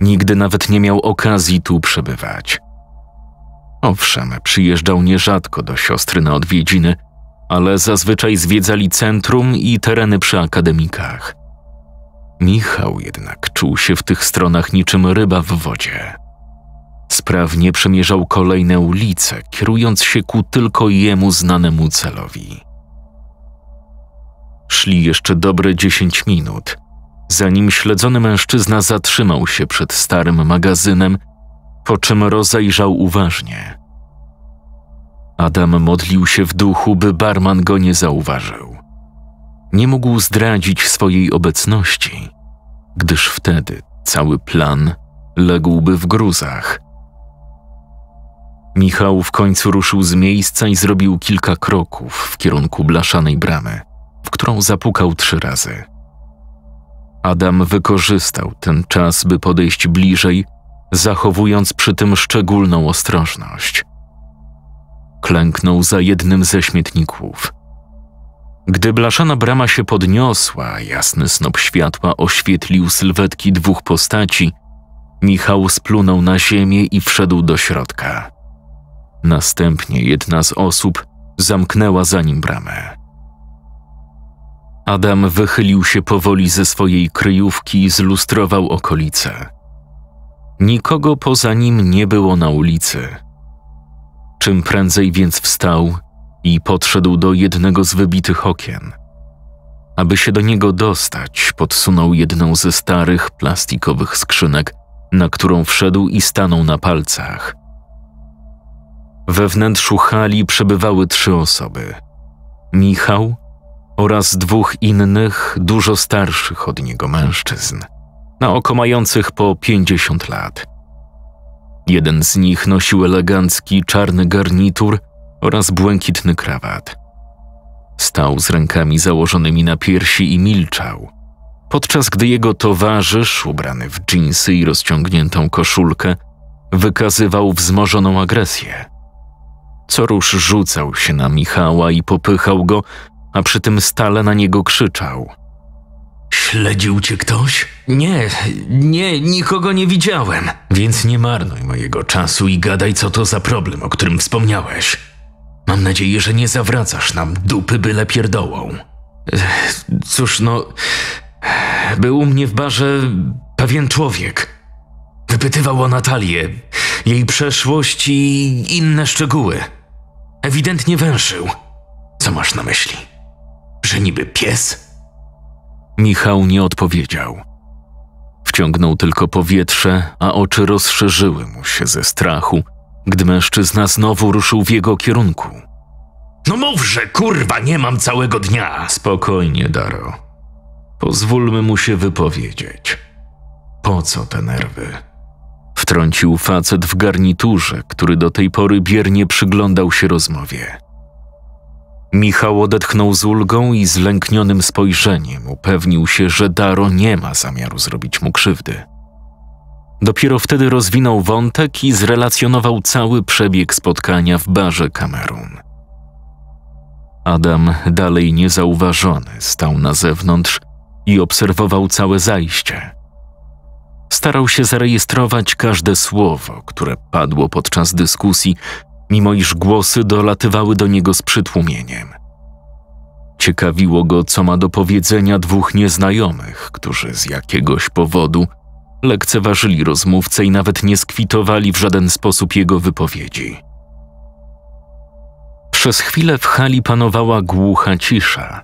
Nigdy nawet nie miał okazji tu przebywać. Owszem, przyjeżdżał nierzadko do siostry na odwiedziny, ale zazwyczaj zwiedzali centrum i tereny przy akademikach. Michał jednak czuł się w tych stronach niczym ryba w wodzie. Sprawnie przemierzał kolejne ulice, kierując się ku tylko jemu znanemu celowi. Szli jeszcze dobre 10 minut, zanim śledzony mężczyzna zatrzymał się przed starym magazynem, po czym rozejrzał uważnie. Adam modlił się w duchu, by barman go nie zauważył. Nie mógł zdradzić swojej obecności, gdyż wtedy cały plan ległby w gruzach. Michał w końcu ruszył z miejsca i zrobił kilka kroków w kierunku blaszanej bramy, w którą zapukał 3 razy. Adam wykorzystał ten czas, by podejść bliżej, zachowując przy tym szczególną ostrożność. Klęknął za jednym ze śmietników. Gdy blaszana brama się podniosła, jasny snop światła oświetlił sylwetki 2 postaci, Michał splunął na ziemię i wszedł do środka. Następnie jedna z osób zamknęła za nim bramę. Adam wychylił się powoli ze swojej kryjówki i zlustrował okolice. Nikogo poza nim nie było na ulicy. Czym prędzej więc wstał i podszedł do jednego z wybitych okien. Aby się do niego dostać, podsunął jedną ze starych, plastikowych skrzynek, na którą wszedł i stanął na palcach. We wnętrzu hali przebywały 3 osoby. Michał oraz 2 innych, dużo starszych od niego mężczyzn, na oko mających po 50 lat. Jeden z nich nosił elegancki, czarny garnitur oraz błękitny krawat. Stał z rękami założonymi na piersi i milczał, podczas gdy jego towarzysz, ubrany w dżinsy i rozciągniętą koszulkę, wykazywał wzmożoną agresję. Co rusz rzucał się na Michała i popychał go, a przy tym stale na niego krzyczał. Śledził cię ktoś? Nie, nikogo nie widziałem. Więc nie marnuj mojego czasu i gadaj, co to za problem, o którym wspomniałeś. Mam nadzieję, że nie zawracasz nam dupy byle pierdołą. Cóż, no... Był u mnie w barze pewien człowiek. Wypytywał o Natalię, jej przeszłość i inne szczegóły. Ewidentnie węszył. Co masz na myśli? Że niby pies? Michał nie odpowiedział. Wciągnął tylko powietrze, a oczy rozszerzyły mu się ze strachu, gdy mężczyzna znowu ruszył w jego kierunku. No mówże, kurwa, nie mam całego dnia. Spokojnie, Daro. Pozwólmy mu się wypowiedzieć. Po co te nerwy? Wtrącił facet w garniturze, który do tej pory biernie przyglądał się rozmowie. Michał odetchnął z ulgą i zlęknionym spojrzeniem upewnił się, że Daro nie ma zamiaru zrobić mu krzywdy. Dopiero wtedy rozwinął wątek i zrelacjonował cały przebieg spotkania w barze Kamerun. Adam, dalej niezauważony, stał na zewnątrz i obserwował całe zajście. Starał się zarejestrować każde słowo, które padło podczas dyskusji, mimo iż głosy dolatywały do niego z przytłumieniem. Ciekawiło go, co ma do powiedzenia dwóch nieznajomych, którzy z jakiegoś powodu lekceważyli rozmówcę i nawet nie skwitowali w żaden sposób jego wypowiedzi. Przez chwilę w hali panowała głucha cisza.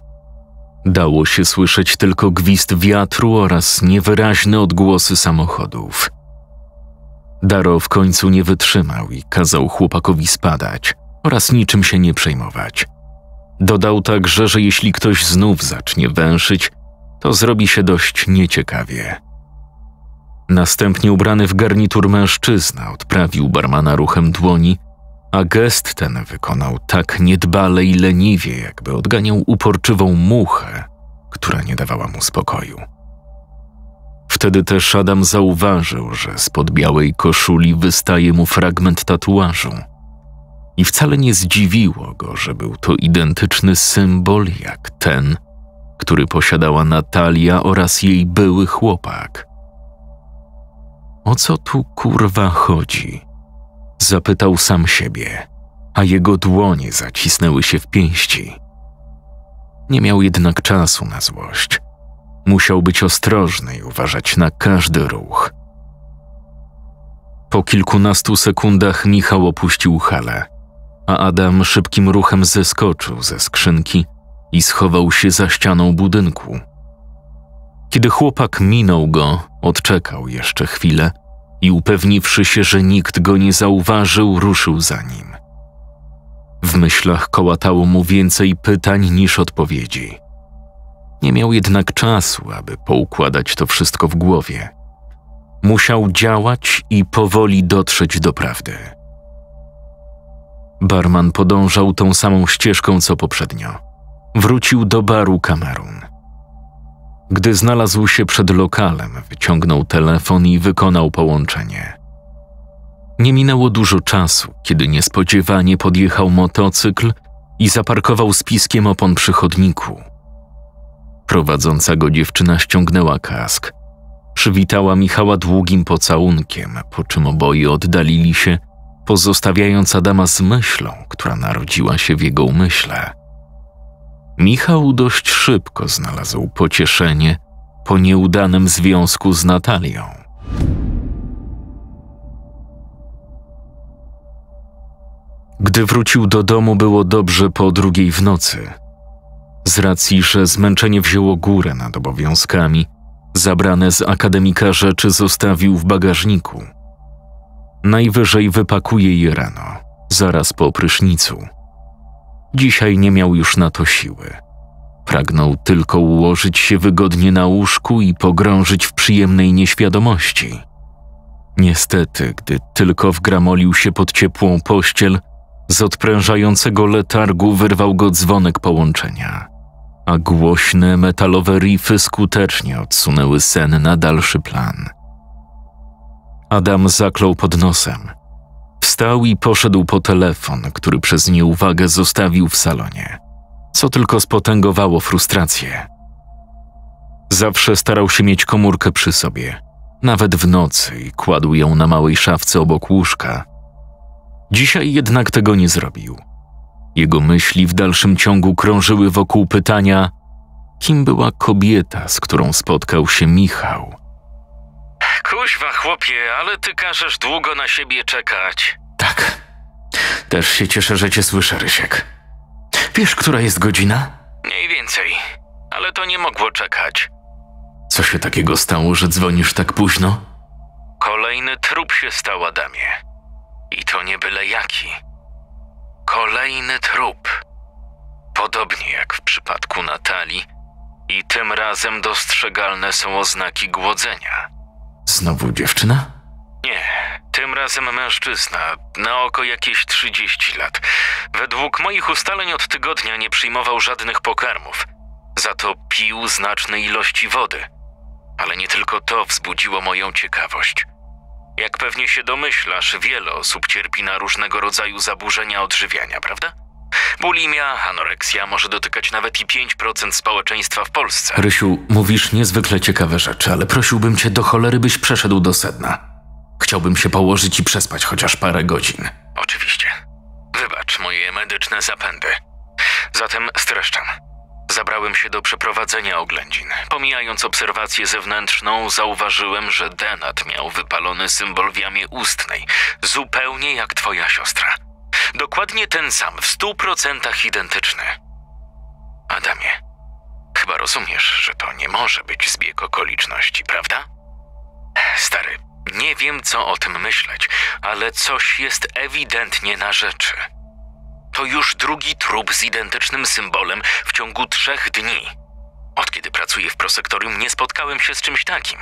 Dało się słyszeć tylko gwizd wiatru oraz niewyraźne odgłosy samochodów. Daro w końcu nie wytrzymał i kazał chłopakowi spadać oraz niczym się nie przejmować. Dodał także, że jeśli ktoś znów zacznie węszyć, to zrobi się dość nieciekawie. Następnie ubrany w garnitur mężczyzna odprawił barmana ruchem dłoni, a gest ten wykonał tak niedbale i leniwie, jakby odganiał uporczywą muchę, która nie dawała mu spokoju. Wtedy też Adam zauważył, że spod białej koszuli wystaje mu fragment tatuażu i wcale nie zdziwiło go, że był to identyczny symbol jak ten, który posiadała Natalia oraz jej były chłopak. O co tu kurwa chodzi? Zapytał sam siebie, a jego dłonie zacisnęły się w pięści. Nie miał jednak czasu na złość. Musiał być ostrożny i uważać na każdy ruch. Po kilkunastu sekundach Michał opuścił halę, a Adam szybkim ruchem zeskoczył ze skrzynki i schował się za ścianą budynku. Kiedy chłopak minął go, odczekał jeszcze chwilę i upewniwszy się, że nikt go nie zauważył, ruszył za nim. W myślach kołatało mu więcej pytań niż odpowiedzi. Nie miał jednak czasu, aby poukładać to wszystko w głowie. Musiał działać i powoli dotrzeć do prawdy. Barman podążał tą samą ścieżką co poprzednio. Wrócił do baru Kamerun. Gdy znalazł się przed lokalem, wyciągnął telefon i wykonał połączenie. Nie minęło dużo czasu, kiedy niespodziewanie podjechał motocykl i zaparkował z piskiem opon przy chodniku. Prowadząca go dziewczyna ściągnęła kask. Przywitała Michała długim pocałunkiem, po czym oboje oddalili się, pozostawiając Adama z myślą, która narodziła się w jego umyśle. Michał dość szybko znalazł pocieszenie po nieudanym związku z Natalią. Gdy wrócił do domu, było dobrze po 2:00 w nocy. Z racji, że zmęczenie wzięło górę nad obowiązkami, zabrane z akademika rzeczy zostawił w bagażniku. Najwyżej wypakuje je rano, zaraz po prysznicu. Dzisiaj nie miał już na to siły. Pragnął tylko ułożyć się wygodnie na łóżku i pogrążyć w przyjemnej nieświadomości. Niestety, gdy tylko wgramolił się pod ciepłą pościel, z odprężającego letargu wyrwał go dzwonek połączenia, a głośne metalowe riffy skutecznie odsunęły sen na dalszy plan. Adam zaklął pod nosem. Wstał i poszedł po telefon, który przez nieuwagę zostawił w salonie, co tylko spotęgowało frustrację. Zawsze starał się mieć komórkę przy sobie, nawet w nocy, i kładł ją na małej szafce obok łóżka. Dzisiaj jednak tego nie zrobił. Jego myśli w dalszym ciągu krążyły wokół pytania, kim była kobieta, z którą spotkał się Michał. Kuźwa, chłopie, ale ty każesz długo na siebie czekać. Tak. Też się cieszę, że cię słyszę, Rysiek. Wiesz, która jest godzina? Mniej więcej, ale to nie mogło czekać. Co się takiego stało, że dzwonisz tak późno? Kolejny trup się stał, Adamie. I to nie byle jaki. Kolejny trup. Podobnie jak w przypadku Natalii, i tym razem dostrzegalne są oznaki głodzenia. Znowu dziewczyna? Nie, tym razem mężczyzna, na oko jakieś 30 lat. Według moich ustaleń od tygodnia nie przyjmował żadnych pokarmów. Za to pił znaczne ilości wody. Ale nie tylko to wzbudziło moją ciekawość. Jak pewnie się domyślasz, wiele osób cierpi na różnego rodzaju zaburzenia odżywiania, prawda? Bulimia, anoreksja może dotykać nawet i 5% społeczeństwa w Polsce. Rysiu, mówisz niezwykle ciekawe rzeczy, ale prosiłbym cię do cholery, byś przeszedł do sedna. Chciałbym się położyć i przespać chociaż parę godzin. Oczywiście. Wybacz moje medyczne zapędy. Zatem streszczam. Zabrałem się do przeprowadzenia oględzin. Pomijając obserwację zewnętrzną, zauważyłem, że Denat miał wypalony symbol w jamie ustnej, zupełnie jak twoja siostra. Dokładnie ten sam, w 100% identyczny. Adamie, chyba rozumiesz, że to nie może być zbieg okoliczności, prawda? Stary, nie wiem, co o tym myśleć, ale coś jest ewidentnie na rzeczy. To już drugi trup z identycznym symbolem w ciągu 3 dni. Od kiedy pracuję w prosektorium, nie spotkałem się z czymś takim.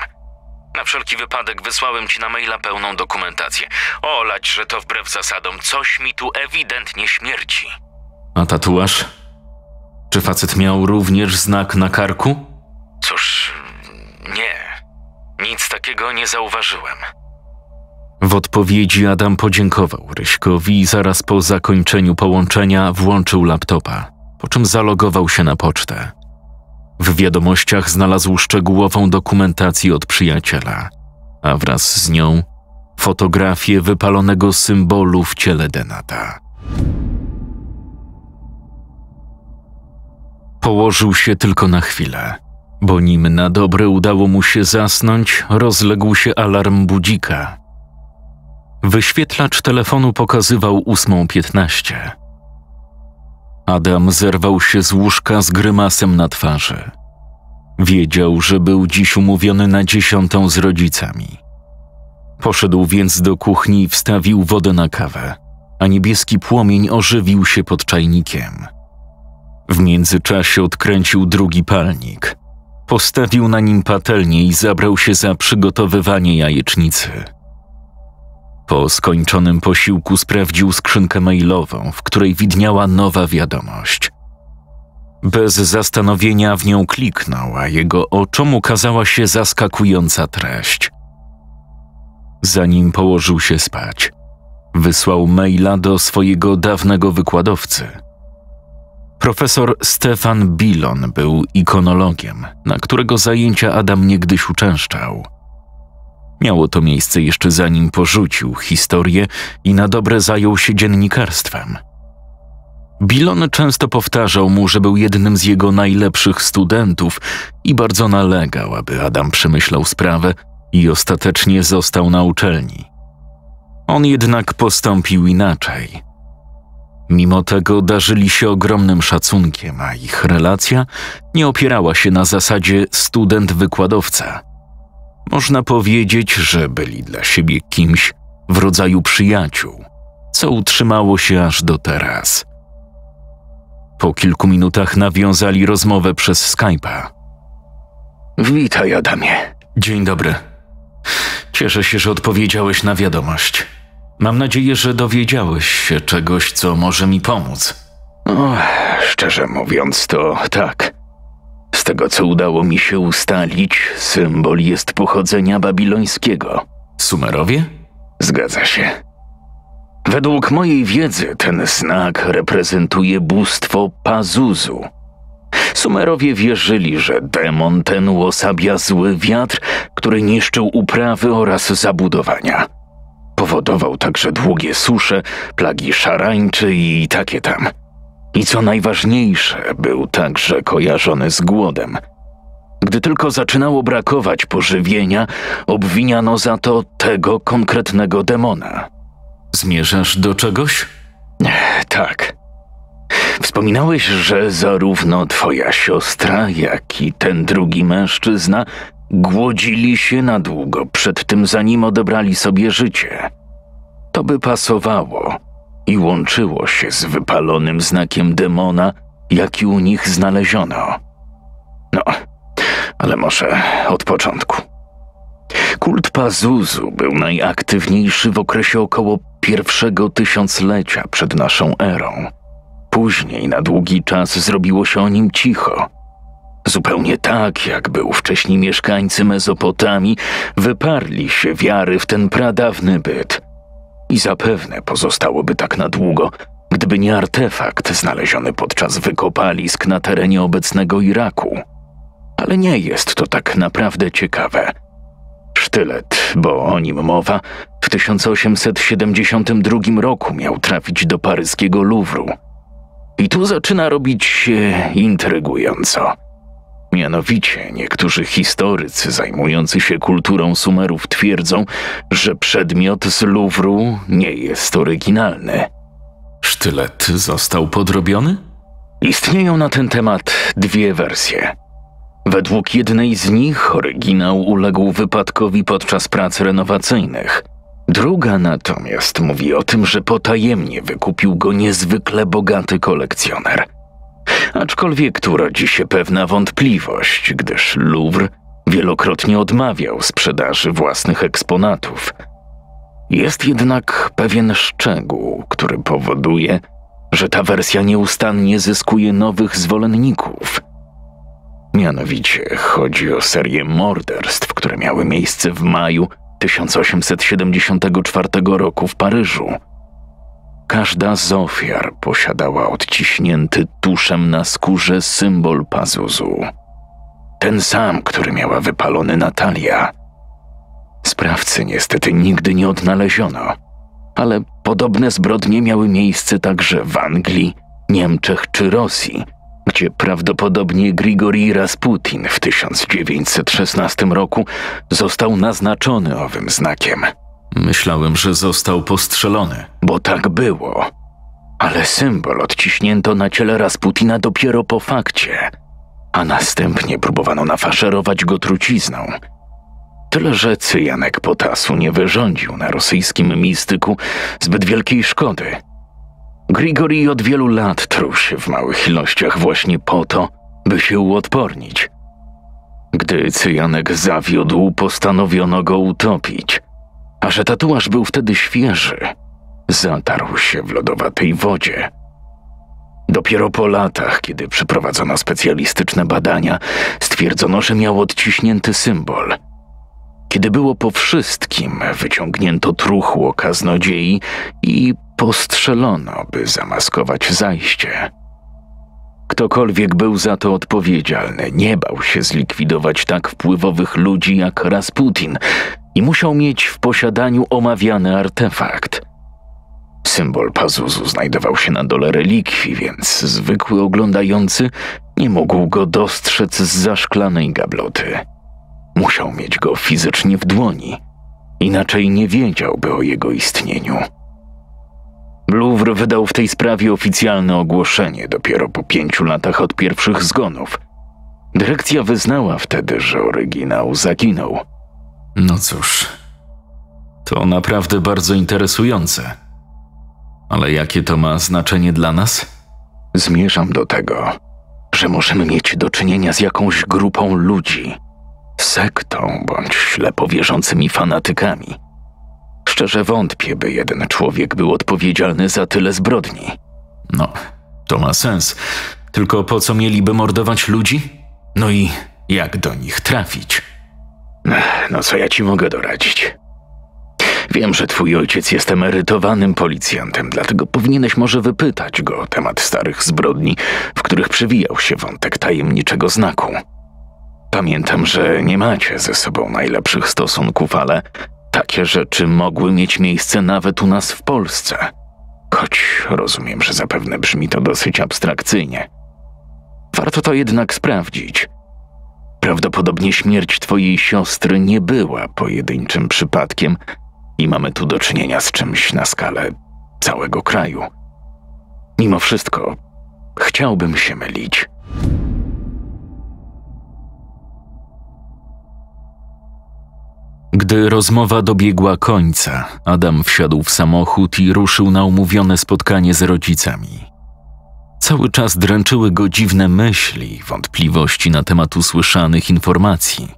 Na wszelki wypadek wysłałem ci na maila pełną dokumentację. Olać, że to wbrew zasadom. Coś mi tu ewidentnie śmierci. A tatuaż? Czy facet miał również znak na karku? Cóż, nie. Nic takiego nie zauważyłem. W odpowiedzi Adam podziękował Ryśkowi i zaraz po zakończeniu połączenia włączył laptopa, po czym zalogował się na pocztę. W wiadomościach znalazł szczegółową dokumentację od przyjaciela, a wraz z nią fotografię wypalonego symbolu w ciele Denata. Położył się tylko na chwilę, bo nim na dobre udało mu się zasnąć, rozległ się alarm budzika. Wyświetlacz telefonu pokazywał 8:15. Adam zerwał się z łóżka z grymasem na twarzy. Wiedział, że był dziś umówiony na 10:00 z rodzicami. Poszedł więc do kuchni i wstawił wodę na kawę, a niebieski płomień ożywił się pod czajnikiem. W międzyczasie odkręcił drugi palnik. Postawił na nim patelnię i zabrał się za przygotowywanie jajecznicy. Po skończonym posiłku sprawdził skrzynkę mailową, w której widniała nowa wiadomość. Bez zastanowienia w nią kliknął, a jego oczom ukazała się zaskakująca treść. Zanim położył się spać, wysłał maila do swojego dawnego wykładowcy. Profesor Stefan Billon był ikonologiem, na którego zajęcia Adam niegdyś uczęszczał. Miało to miejsce jeszcze zanim porzucił historię i na dobre zajął się dziennikarstwem. Billon często powtarzał mu, że był jednym z jego najlepszych studentów i bardzo nalegał, aby Adam przemyślał sprawę i ostatecznie został na uczelni. On jednak postąpił inaczej. Mimo tego darzyli się ogromnym szacunkiem, a ich relacja nie opierała się na zasadzie student-wykładowca. Można powiedzieć, że byli dla siebie kimś w rodzaju przyjaciół, co utrzymało się aż do teraz. Po kilku minutach nawiązali rozmowę przez Skype'a. Witaj, Adamie. Dzień dobry. Cieszę się, że odpowiedziałeś na wiadomość. Mam nadzieję, że dowiedziałeś się czegoś, co może mi pomóc. No, szczerze mówiąc, to tak. Z tego, co udało mi się ustalić, symbol jest pochodzenia babilońskiego. Sumerowie? Zgadza się. Według mojej wiedzy ten znak reprezentuje bóstwo Pazuzu. Sumerowie wierzyli, że demon ten uosabia zły wiatr, który niszczył uprawy oraz zabudowania. Powodował także długie susze, plagi szarańczy i takie tam. I co najważniejsze, był także kojarzony z głodem. Gdy tylko zaczynało brakować pożywienia, obwiniano za to tego konkretnego demona. Zmierzasz do czegoś? Tak. Wspominałeś, że zarówno twoja siostra, jak i ten drugi mężczyzna głodzili się na długo przed tym, zanim odebrali sobie życie. To by pasowało i łączyło się z wypalonym znakiem demona jaki u nich znaleziono. No, ale może od początku. Kult Pazuzu był najaktywniejszy w okresie około pierwszego tysiąclecia przed naszą erą. Później na długi czas zrobiło się o nim cicho. Zupełnie tak, jak był wcześniej mieszkańcy Mezopotamii, wyparli się wiary w ten pradawny byt. I zapewne pozostałoby tak na długo, gdyby nie artefakt znaleziony podczas wykopalisk na terenie obecnego Iraku. Ale nie jest to tak naprawdę ciekawe. Sztylet, bo o nim mowa, w 1872 roku miał trafić do paryskiego Louvru. I tu zaczyna robić się intrygująco. Mianowicie niektórzy historycy zajmujący się kulturą Sumerów twierdzą, że przedmiot z Louvru nie jest oryginalny. Sztylet został podrobiony? Istnieją na ten temat dwie wersje. Według jednej z nich oryginał uległ wypadkowi podczas prac renowacyjnych. Druga natomiast mówi o tym, że potajemnie wykupił go niezwykle bogaty kolekcjoner. Aczkolwiek tu rodzi się pewna wątpliwość, gdyż Louvre wielokrotnie odmawiał sprzedaży własnych eksponatów. Jest jednak pewien szczegół, który powoduje, że ta wersja nieustannie zyskuje nowych zwolenników. Mianowicie chodzi o serię morderstw, które miały miejsce w maju 1874 roku w Paryżu. Każda z ofiar posiadała odciśnięty tuszem na skórze symbol Pazuzu. Ten sam, który miała wypalony Natalia. Sprawcy niestety nigdy nie odnaleziono, ale podobne zbrodnie miały miejsce także w Anglii, Niemczech czy Rosji, gdzie prawdopodobnie Grigorij Rasputin w 1916 roku został naznaczony owym znakiem. Myślałem, że został postrzelony. Bo tak było. Ale symbol odciśnięto na ciele Rasputina dopiero po fakcie, a następnie próbowano nafaszerować go trucizną. Tyle, że cyjanek potasu nie wyrządził na rosyjskim mistyku zbyt wielkiej szkody. Grigorij od wielu lat truł się w małych ilościach właśnie po to, by się uodpornić. Gdy cyjanek zawiódł, postanowiono go utopić. A że tatuaż był wtedy świeży, zatarł się w lodowatej wodzie. Dopiero po latach, kiedy przeprowadzono specjalistyczne badania, stwierdzono, że miał odciśnięty symbol. Kiedy było po wszystkim, wyciągnięto truchło kaznodziei i postrzelono, by zamaskować zajście. Ktokolwiek był za to odpowiedzialny, nie bał się zlikwidować tak wpływowych ludzi jak Rasputin i musiał mieć w posiadaniu omawiany artefakt. Symbol Pazuzu znajdował się na dole relikwii, więc zwykły oglądający nie mógł go dostrzec zza szklanej gabloty. Musiał mieć go fizycznie w dłoni, inaczej nie wiedziałby o jego istnieniu. Louvre wydał w tej sprawie oficjalne ogłoszenie dopiero po 5 latach od pierwszych zgonów. Dyrekcja wyznała wtedy, że oryginał zaginął. No cóż, to naprawdę bardzo interesujące. Ale jakie to ma znaczenie dla nas? Zmierzam do tego, że możemy mieć do czynienia z jakąś grupą ludzi, sektą bądź ślepo wierzącymi fanatykami. Szczerze wątpię, by jeden człowiek był odpowiedzialny za tyle zbrodni. No, to ma sens. Tylko po co mieliby mordować ludzi? No i jak do nich trafić? No co ja ci mogę doradzić? Wiem, że twój ojciec jest emerytowanym policjantem, dlatego powinieneś może wypytać go o temat starych zbrodni, w których przewijał się wątek tajemniczego znaku. Pamiętam, że nie macie ze sobą najlepszych stosunków, ale takie rzeczy mogły mieć miejsce nawet u nas w Polsce. Choć rozumiem, że zapewne brzmi to dosyć abstrakcyjnie. Warto to jednak sprawdzić. Prawdopodobnie śmierć twojej siostry nie była pojedynczym przypadkiem i mamy tu do czynienia z czymś na skalę całego kraju. Mimo wszystko, chciałbym się mylić. Gdy rozmowa dobiegła końca, Adam wsiadł w samochód i ruszył na umówione spotkanie z rodzicami. Cały czas dręczyły go dziwne myśli, wątpliwości na temat usłyszanych informacji.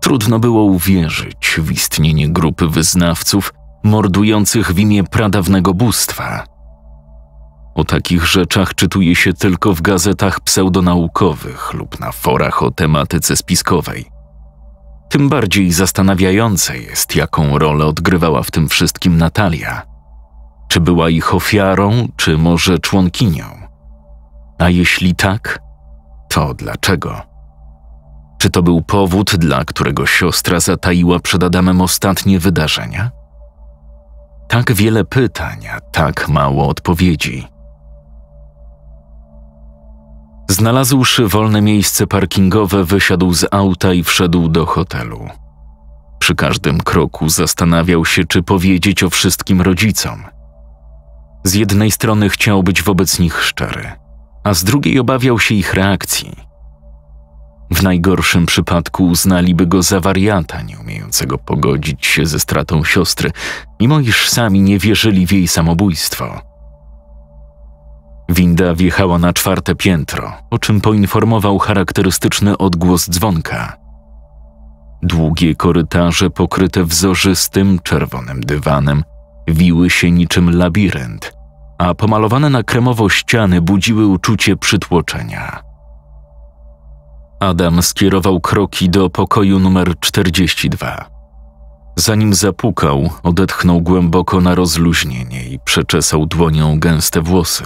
Trudno było uwierzyć w istnienie grupy wyznawców mordujących w imię pradawnego bóstwa. O takich rzeczach czytuje się tylko w gazetach pseudonaukowych lub na forach o tematyce spiskowej. Tym bardziej zastanawiające jest, jaką rolę odgrywała w tym wszystkim Natalia. Czy była ich ofiarą, czy może członkinią? A jeśli tak, to dlaczego? Czy to był powód, dla którego siostra zataiła przed Adamem ostatnie wydarzenia? Tak wiele pytań, a tak mało odpowiedzi. Znalazłszy wolne miejsce parkingowe, wysiadł z auta i wszedł do hotelu. Przy każdym kroku zastanawiał się, czy powiedzieć o wszystkim rodzicom. Z jednej strony chciał być wobec nich szczery, a z drugiej obawiał się ich reakcji. W najgorszym przypadku uznaliby go za wariata, nieumiejącego pogodzić się ze stratą siostry, mimo iż sami nie wierzyli w jej samobójstwo. Winda wjechała na 4. piętro, o czym poinformował charakterystyczny odgłos dzwonka. Długie korytarze pokryte wzorzystym, czerwonym dywanem wiły się niczym labirynt, a pomalowane na kremowo ściany budziły uczucie przytłoczenia. Adam skierował kroki do pokoju numer 42. Zanim zapukał, odetchnął głęboko na rozluźnienie i przeczesał dłonią gęste włosy.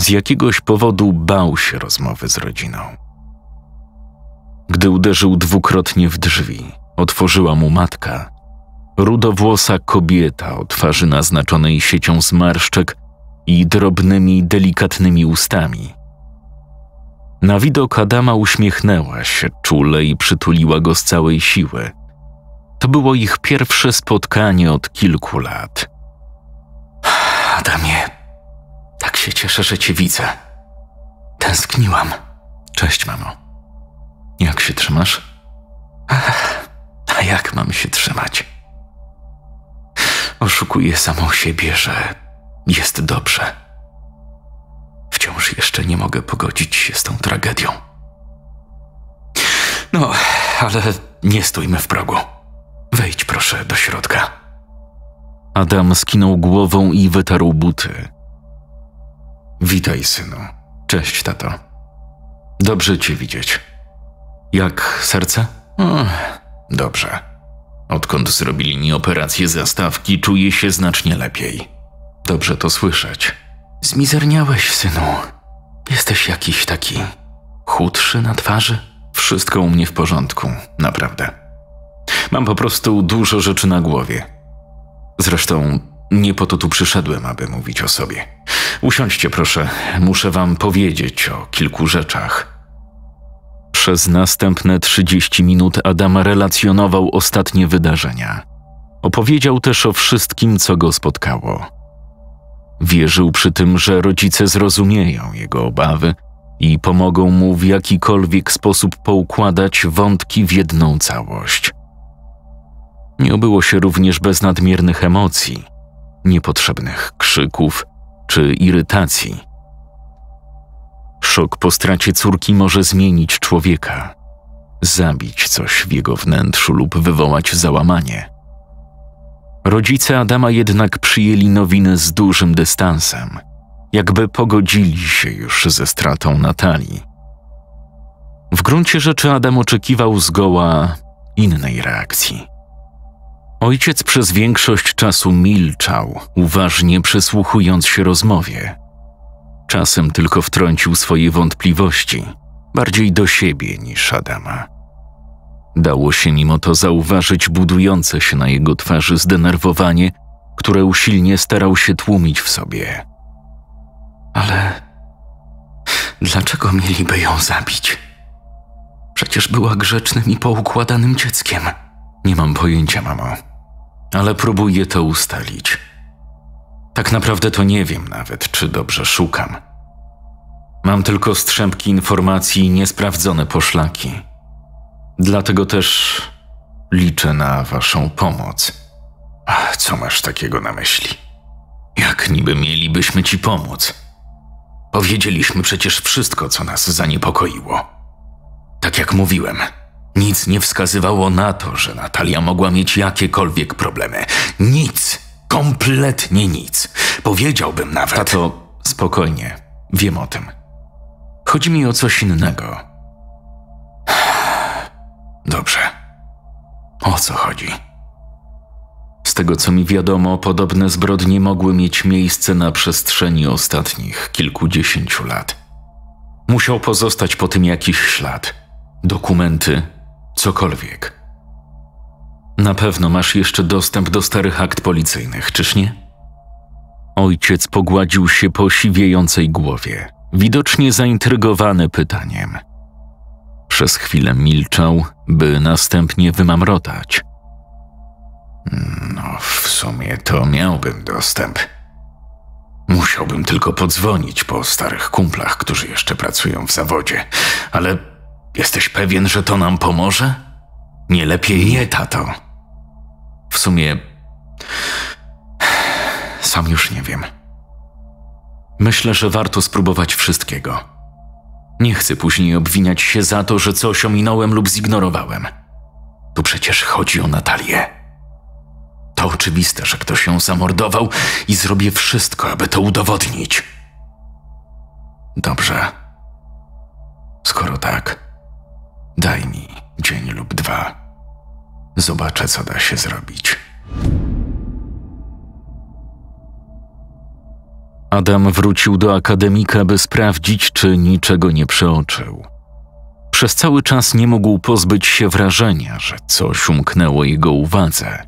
Z jakiegoś powodu bał się rozmowy z rodziną. Gdy uderzył dwukrotnie w drzwi, otworzyła mu matka. Rudowłosa kobieta o twarzy naznaczonej siecią zmarszczek i drobnymi, delikatnymi ustami. Na widok Adama uśmiechnęła się czule i przytuliła go z całej siły. To było ich pierwsze spotkanie od kilku lat. Adamie, tak się cieszę, że cię widzę. Tęskniłam. Cześć, mamo. Jak się trzymasz? A jak mam się trzymać? Oszukuję samą siebie, że jest dobrze. Wciąż jeszcze nie mogę pogodzić się z tą tragedią. No, ale nie stójmy w progu. Wejdź proszę do środka. Adam skinął głową i wytarł buty. Witaj, synu. Cześć, tato. Dobrze cię widzieć. Jak serce? Dobrze. Odkąd zrobili mi operację zastawki, czuję się znacznie lepiej. Dobrze to słyszeć. Zmizerniałeś, synu. Jesteś jakiś taki chudszy na twarzy. Wszystko u mnie w porządku, naprawdę. Mam po prostu dużo rzeczy na głowie. Zresztą nie po to tu przyszedłem, aby mówić o sobie. Usiądźcie proszę, muszę wam powiedzieć o kilku rzeczach. Przez następne 30 minut Adam relacjonował ostatnie wydarzenia. Opowiedział też o wszystkim, co go spotkało. Wierzył przy tym, że rodzice zrozumieją jego obawy i pomogą mu w jakikolwiek sposób poukładać wątki w jedną całość. Nie obyło się również bez nadmiernych emocji, niepotrzebnych krzyków czy irytacji. Szok po stracie córki może zmienić człowieka, zabić coś w jego wnętrzu lub wywołać załamanie. Rodzice Adama jednak przyjęli nowiny z dużym dystansem, jakby pogodzili się już ze stratą Natalii. W gruncie rzeczy Adam oczekiwał zgoła innej reakcji. Ojciec przez większość czasu milczał, uważnie przysłuchując się rozmowie. Czasem tylko wtrącił swoje wątpliwości, bardziej do siebie niż Adama. Dało się mimo to zauważyć budujące się na jego twarzy zdenerwowanie, które usilnie starał się tłumić w sobie. Ale dlaczego mieliby ją zabić? Przecież była grzecznym i poukładanym dzieckiem. Nie mam pojęcia, mamo, ale próbuję to ustalić. Tak naprawdę to nie wiem nawet, czy dobrze szukam. Mam tylko strzępki informacji i niesprawdzone poszlaki. Dlatego też liczę na waszą pomoc. Co masz takiego na myśli? Jak niby mielibyśmy ci pomóc? Powiedzieliśmy przecież wszystko, co nas zaniepokoiło. Tak jak mówiłem, nic nie wskazywało na to, że Natalia mogła mieć jakiekolwiek problemy. Nic. Kompletnie nic. Powiedziałbym nawet... Tato, spokojnie. Wiem o tym. Chodzi mi o coś innego. Dobrze. O co chodzi? Z tego, co mi wiadomo, podobne zbrodnie mogły mieć miejsce na przestrzeni ostatnich kilkudziesięciu lat. Musiał pozostać po tym jakiś ślad. Dokumenty, cokolwiek. Na pewno masz jeszcze dostęp do starych akt policyjnych, czyż nie? Ojciec pogładził się po siwiejącej głowie, widocznie zaintrygowany pytaniem. Przez chwilę milczał, by następnie wymamrotać. No, w sumie to miałbym dostęp. Musiałbym tylko podzwonić po starych kumplach, którzy jeszcze pracują w zawodzie. Ale jesteś pewien, że to nam pomoże? Nie lepiej nie, tato. W sumie... sam już nie wiem. Myślę, że warto spróbować wszystkiego. Nie chcę później obwiniać się za to, że coś ominąłem lub zignorowałem. Tu przecież chodzi o Natalię. To oczywiste, że ktoś ją zamordował i zrobię wszystko, aby to udowodnić. Dobrze. Skoro tak, daj mi dzień lub dwa. Zobaczę, co da się zrobić. Adam wrócił do akademika, by sprawdzić, czy niczego nie przeoczył. Przez cały czas nie mógł pozbyć się wrażenia, że coś umknęło jego uwadze.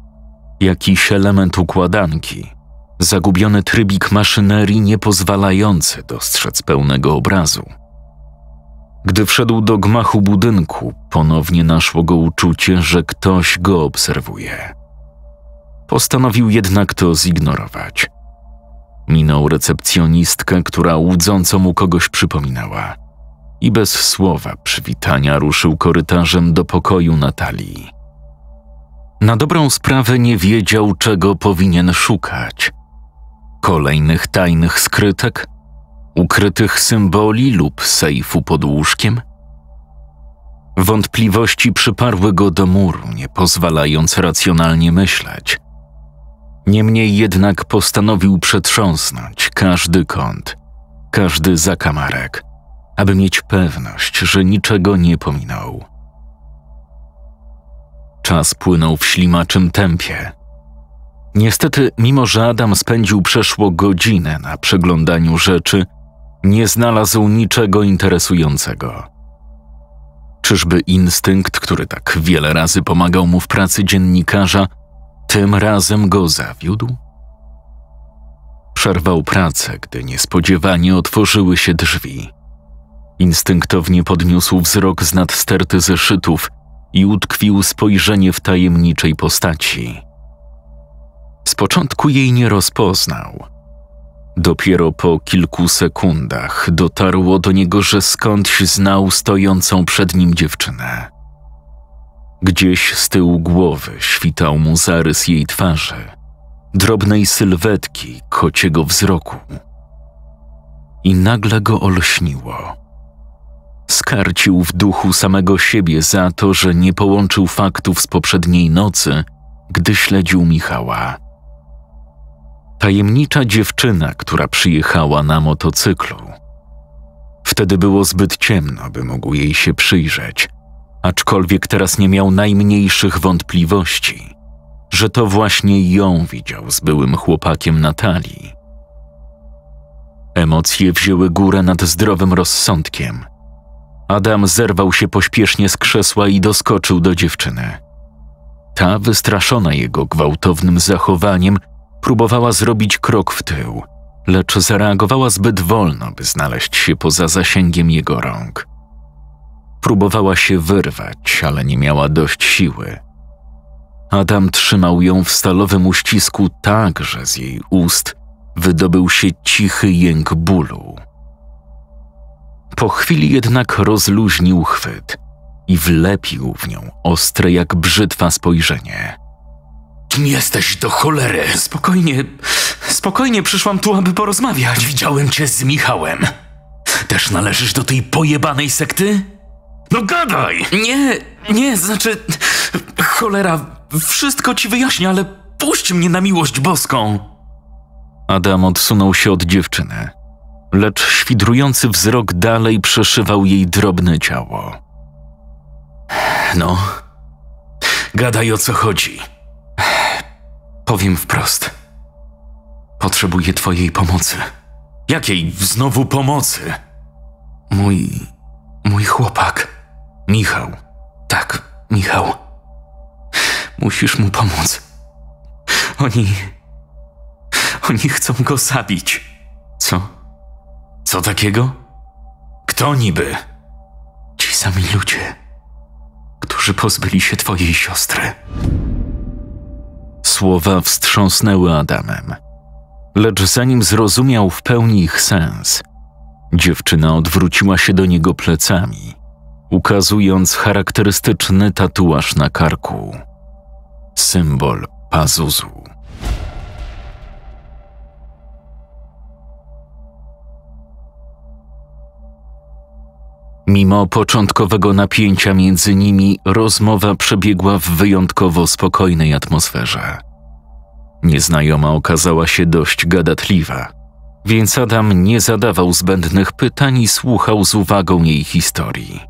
Jakiś element układanki, zagubiony trybik maszynerii niepozwalający dostrzec pełnego obrazu. Gdy wszedł do gmachu budynku, ponownie naszło go uczucie, że ktoś go obserwuje. Postanowił jednak to zignorować. Minął recepcjonistkę, która łudząco mu kogoś przypominała i bez słowa przywitania ruszył korytarzem do pokoju Natalii. Na dobrą sprawę nie wiedział, czego powinien szukać. Kolejnych tajnych skrytek? Ukrytych symboli lub sejfu pod łóżkiem? Wątpliwości przyparły go do muru, nie pozwalając racjonalnie myśleć. Niemniej jednak postanowił przetrząsnąć każdy kąt, każdy zakamarek, aby mieć pewność, że niczego nie pominął. Czas płynął w ślimaczym tempie. Niestety, mimo że Adam spędził przeszło godzinę na przeglądaniu rzeczy, nie znalazł niczego interesującego. Czyżby instynkt, który tak wiele razy pomagał mu w pracy dziennikarza, tym razem go zawiódł? Przerwał pracę, gdy niespodziewanie otworzyły się drzwi. Instynktownie podniósł wzrok z nad sterty zeszytów i utkwił spojrzenie w tajemniczej postaci. Z początku jej nie rozpoznał. Dopiero po kilku sekundach dotarło do niego, że skądś znał stojącą przed nim dziewczynę. Gdzieś z tyłu głowy świtał mu zarys jej twarzy, drobnej sylwetki kociego wzroku. I nagle go olśniło. Skarcił w duchu samego siebie za to, że nie połączył faktów z poprzedniej nocy, gdy śledził Michała. Tajemnicza dziewczyna, która przyjechała na motocyklu. Wtedy było zbyt ciemno, by mógł jej się przyjrzeć, aczkolwiek teraz nie miał najmniejszych wątpliwości, że to właśnie ją widział z byłym chłopakiem Natalii. Emocje wzięły górę nad zdrowym rozsądkiem. Adam zerwał się pośpiesznie z krzesła i doskoczył do dziewczyny. Ta, wystraszona jego gwałtownym zachowaniem, próbowała zrobić krok w tył, lecz zareagowała zbyt wolno, by znaleźć się poza zasięgiem jego rąk. Próbowała się wyrwać, ale nie miała dość siły. Adam trzymał ją w stalowym uścisku tak, że z jej ust wydobył się cichy jęk bólu. Po chwili jednak rozluźnił chwyt i wlepił w nią ostre jak brzytwa spojrzenie. Kim jesteś do cholery? Spokojnie, spokojnie, przyszłam tu, aby porozmawiać. Widziałem cię z Michałem. też należysz do tej pojebanej sekty? No gadaj! Nie, znaczy... Cholera, wszystko ci wyjaśnię, ale puść mnie na miłość boską! Adam odsunął się od dziewczyny, lecz świdrujący wzrok dalej przeszywał jej drobne ciało. No, gadaj, o co chodzi. Powiem wprost. Potrzebuję twojej pomocy. Jakiej znowu pomocy? Mój chłopak. Michał. Tak, Michał. Musisz mu pomóc. Oni chcą go zabić. Co? Co takiego? Kto niby? Ci sami ludzie, którzy pozbyli się twojej siostry. Słowa wstrząsnęły Adamem, lecz zanim zrozumiał w pełni ich sens, dziewczyna odwróciła się do niego plecami, ukazując charakterystyczny tatuaż na karku. Symbol Pazuzu. Mimo początkowego napięcia między nimi, rozmowa przebiegła w wyjątkowo spokojnej atmosferze. Nieznajoma okazała się dość gadatliwa, więc Adam nie zadawał zbędnych pytań i słuchał z uwagą jej historii.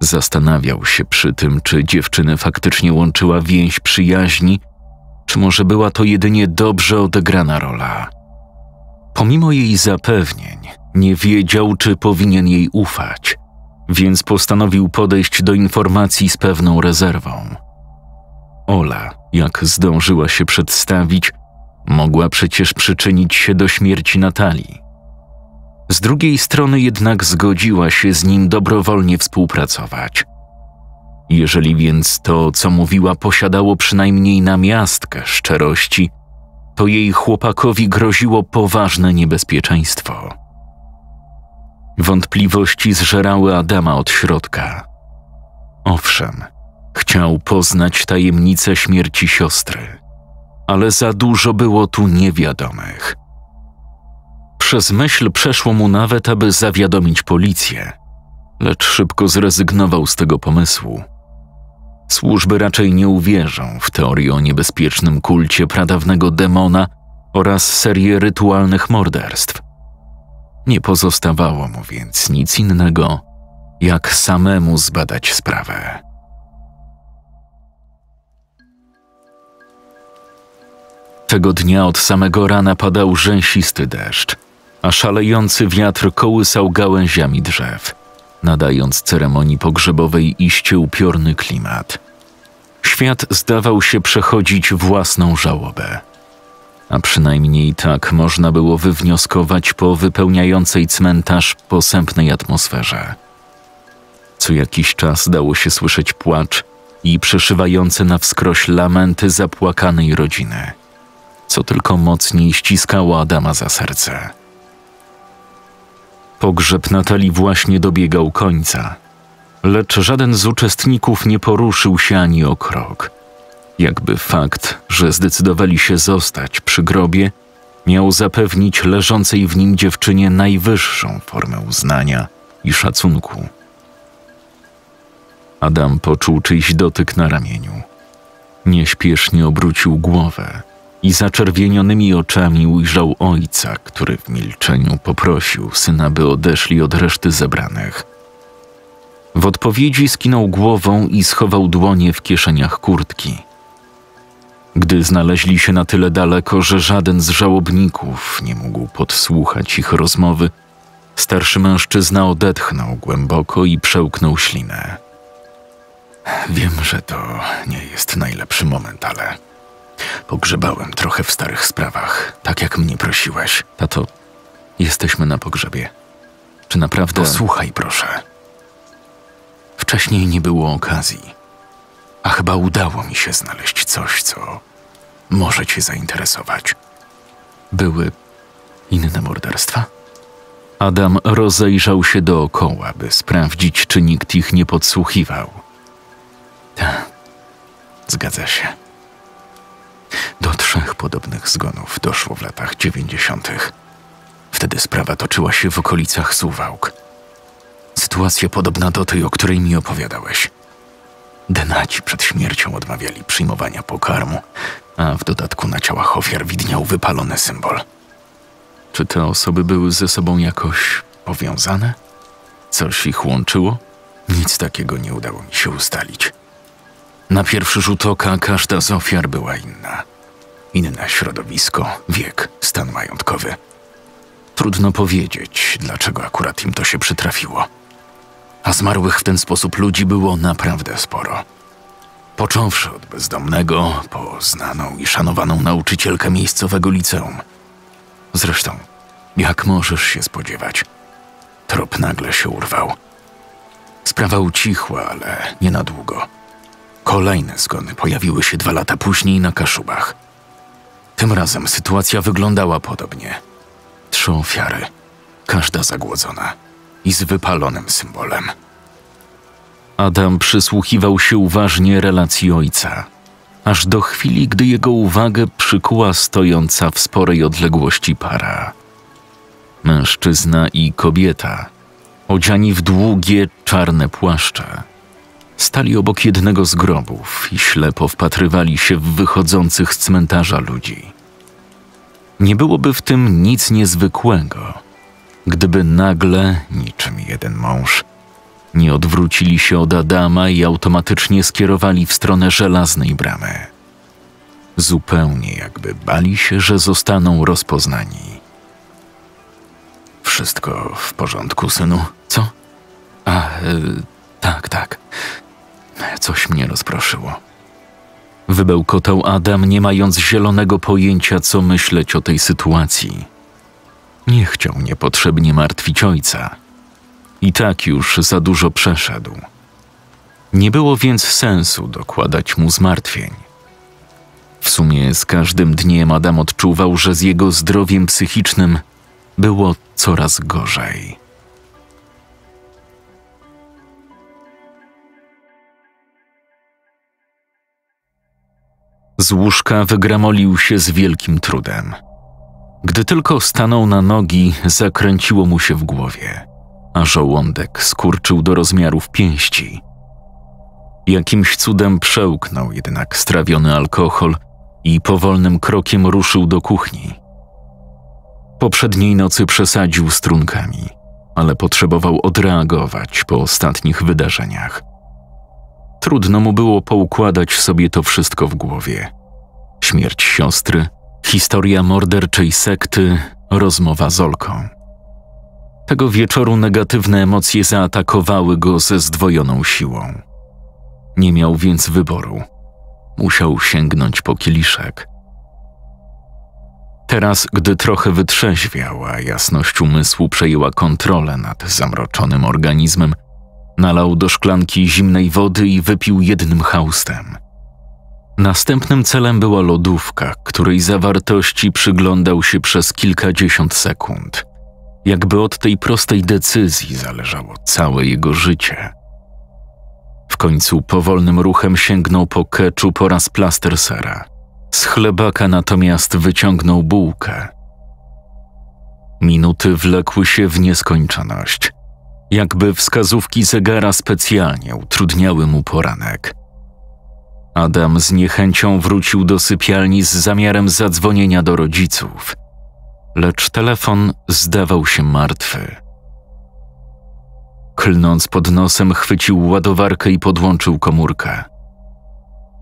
Zastanawiał się przy tym, czy dziewczynę faktycznie łączyła więź przyjaźni, czy może była to jedynie dobrze odegrana rola. Pomimo jej zapewnień, nie wiedział, czy powinien jej ufać, więc postanowił podejść do informacji z pewną rezerwą. Ola, jak zdążyła się przedstawić, mogła przecież przyczynić się do śmierci Natalii. Z drugiej strony jednak zgodziła się z nim dobrowolnie współpracować. Jeżeli więc to, co mówiła, posiadało przynajmniej namiastkę szczerości, to jej chłopakowi groziło poważne niebezpieczeństwo. Wątpliwości zżerały Adama od środka. Owszem, chciał poznać tajemnicę śmierci siostry, ale za dużo było tu niewiadomych. Przez myśl przeszło mu nawet, aby zawiadomić policję, lecz szybko zrezygnował z tego pomysłu. Służby raczej nie uwierzą w teorię o niebezpiecznym kulcie pradawnego demona oraz serię rytualnych morderstw. Nie pozostawało mu więc nic innego, jak samemu zbadać sprawę. Tego dnia od samego rana padał rzęsisty deszcz, a szalejący wiatr kołysał gałęziami drzew, nadając ceremonii pogrzebowej iście upiorny klimat. Świat zdawał się przechodzić własną żałobę. A przynajmniej tak można było wywnioskować po wypełniającej cmentarz posępnej atmosferze. Co jakiś czas dało się słyszeć płacz i przeszywające na wskroś lamenty zapłakanej rodziny, co tylko mocniej ściskało Adama za serce. Pogrzeb Natalii właśnie dobiegał końca, lecz żaden z uczestników nie poruszył się ani o krok. Jakby fakt, że zdecydowali się zostać przy grobie, miał zapewnić leżącej w nim dziewczynie najwyższą formę uznania i szacunku. Adam poczuł czyjś dotyk na ramieniu. Nieśpiesznie obrócił głowę i zaczerwienionymi oczami ujrzał ojca, który w milczeniu poprosił syna, by odeszli od reszty zebranych. W odpowiedzi skinął głową i schował dłonie w kieszeniach kurtki. Gdy znaleźli się na tyle daleko, że żaden z żałobników nie mógł podsłuchać ich rozmowy, starszy mężczyzna odetchnął głęboko i przełknął ślinę. Wiem, że to nie jest najlepszy moment, ale pogrzebałem trochę w starych sprawach, tak jak mnie prosiłeś. Tato, jesteśmy na pogrzebie. Czy naprawdę... Posłuchaj, proszę. Wcześniej nie było okazji. A chyba udało mi się znaleźć coś, co może cię zainteresować. Były inne morderstwa? Adam rozejrzał się dookoła, by sprawdzić, czy nikt ich nie podsłuchiwał. Tak, zgadza się. Do 3 podobnych zgonów doszło w latach 90. Wtedy sprawa toczyła się w okolicach Suwałk. Sytuacja podobna do tej, o której mi opowiadałeś. Denaci przed śmiercią odmawiali przyjmowania pokarmu, a w dodatku na ciałach ofiar widniał wypalony symbol. Czy te osoby były ze sobą jakoś powiązane? Coś ich łączyło? Nic takiego nie udało mi się ustalić. Na pierwszy rzut oka każda z ofiar była inna. Inne środowisko, wiek, stan majątkowy. Trudno powiedzieć, dlaczego akurat im to się przytrafiło. A zmarłych w ten sposób ludzi było naprawdę sporo. Począwszy od bezdomnego, po znaną i szanowaną nauczycielkę miejscowego liceum. Zresztą, jak możesz się spodziewać, trop nagle się urwał. Sprawa ucichła, ale nie na długo. Kolejne zgony pojawiły się 2 lata później na Kaszubach. Tym razem sytuacja wyglądała podobnie. 3 ofiary, każda zagłodzona i z wypalonym symbolem. Adam przysłuchiwał się uważnie relacji ojca, aż do chwili, gdy jego uwagę przykuła stojąca w sporej odległości para. Mężczyzna i kobieta, odziani w długie, czarne płaszcze, stali obok jednego z grobów i ślepo wpatrywali się w wychodzących z cmentarza ludzi. Nie byłoby w tym nic niezwykłego, gdyby nagle, niczym jeden mąż, nie odwrócili się od Adama i automatycznie skierowali w stronę żelaznej bramy. Zupełnie jakby bali się, że zostaną rozpoznani. Wszystko w porządku, synu? Co? Tak. Coś mnie rozproszyło. Wybełkotał Adam, nie mając zielonego pojęcia, co myśleć o tej sytuacji. Nie chciał niepotrzebnie martwić ojca. I tak już za dużo przeszedł. Nie było więc sensu dokładać mu zmartwień. W sumie z każdym dniem Adam odczuwał, że z jego zdrowiem psychicznym było coraz gorzej. Z łóżka wygramolił się z wielkim trudem. Gdy tylko stanął na nogi, zakręciło mu się w głowie, a żołądek skurczył do rozmiarów pięści. Jakimś cudem przełknął jednak strawiony alkohol i powolnym krokiem ruszył do kuchni. Poprzedniej nocy przesadził z trunkami, ale potrzebował odreagować po ostatnich wydarzeniach. Trudno mu było poukładać sobie to wszystko w głowie. Śmierć siostry, historia morderczej sekty, rozmowa z Olką. Tego wieczoru negatywne emocje zaatakowały go ze zdwojoną siłą. Nie miał więc wyboru. Musiał sięgnąć po kieliszek. Teraz, gdy trochę wytrzeźwiał, a jasność umysłu przejęła kontrolę nad zamroczonym organizmem, nalał do szklanki zimnej wody i wypił jednym chełstem. Następnym celem była lodówka, której zawartości przyglądał się przez kilkadziesiąt sekund. Jakby od tej prostej decyzji zależało całe jego życie. W końcu powolnym ruchem sięgnął po keczup oraz plaster sera. Z chlebaka natomiast wyciągnął bułkę. Minuty wlekły się w nieskończoność. Jakby wskazówki zegara specjalnie utrudniały mu poranek. Adam z niechęcią wrócił do sypialni z zamiarem zadzwonienia do rodziców, lecz telefon zdawał się martwy. Klnąc pod nosem, chwycił ładowarkę i podłączył komórkę.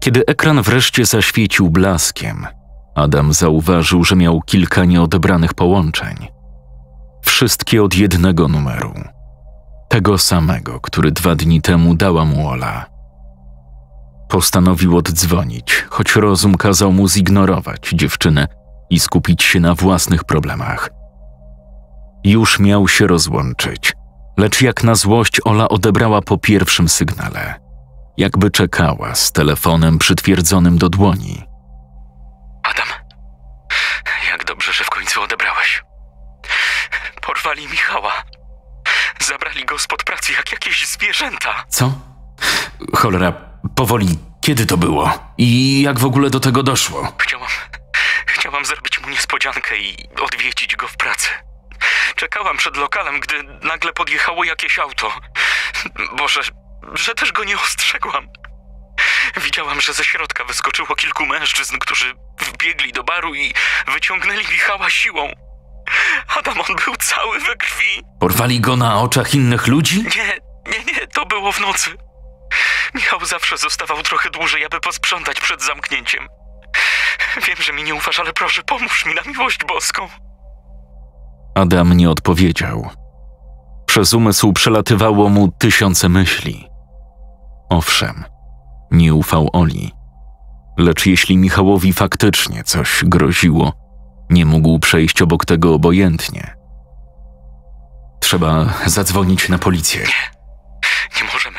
Kiedy ekran wreszcie zaświecił blaskiem, Adam zauważył, że miał kilka nieodebranych połączeń. Wszystkie od jednego numeru. Tego samego, który 2 dni temu dała mu Ola. Postanowił oddzwonić, choć rozum kazał mu zignorować dziewczynę i skupić się na własnych problemach. Już miał się rozłączyć, lecz jak na złość Ola odebrała po pierwszym sygnale. Jakby czekała z telefonem przytwierdzonym do dłoni. Adam, jak dobrze, że w końcu odebrałeś. Porwali Michała. Zabrali go spod pracy jak jakieś zwierzęta. Co? Cholera, powoli, kiedy to było? I jak w ogóle do tego doszło? Chciałam zrobić mu niespodziankę i odwiedzić go w pracy. czekałam przed lokalem, gdy nagle podjechało jakieś auto. Boże, że też go nie ostrzegłam. Widziałam, że ze środka wyskoczyło kilku mężczyzn, którzy wbiegli do baru i wyciągnęli Michała siłą. Adam, on był cały we krwi. Porwali go na oczach innych ludzi? Nie, to było w nocy. Michał zawsze zostawał trochę dłużej, aby posprzątać przed zamknięciem. Wiem, że mi nie ufasz, ale proszę, pomóż mi na miłość boską. Adam nie odpowiedział. Przez umysł przelatywało mu tysiące myśli. Owszem, nie ufał Oli. Lecz jeśli Michałowi faktycznie coś groziło, nie mógł przejść obok tego obojętnie. Trzeba zadzwonić na policję. Nie możemy.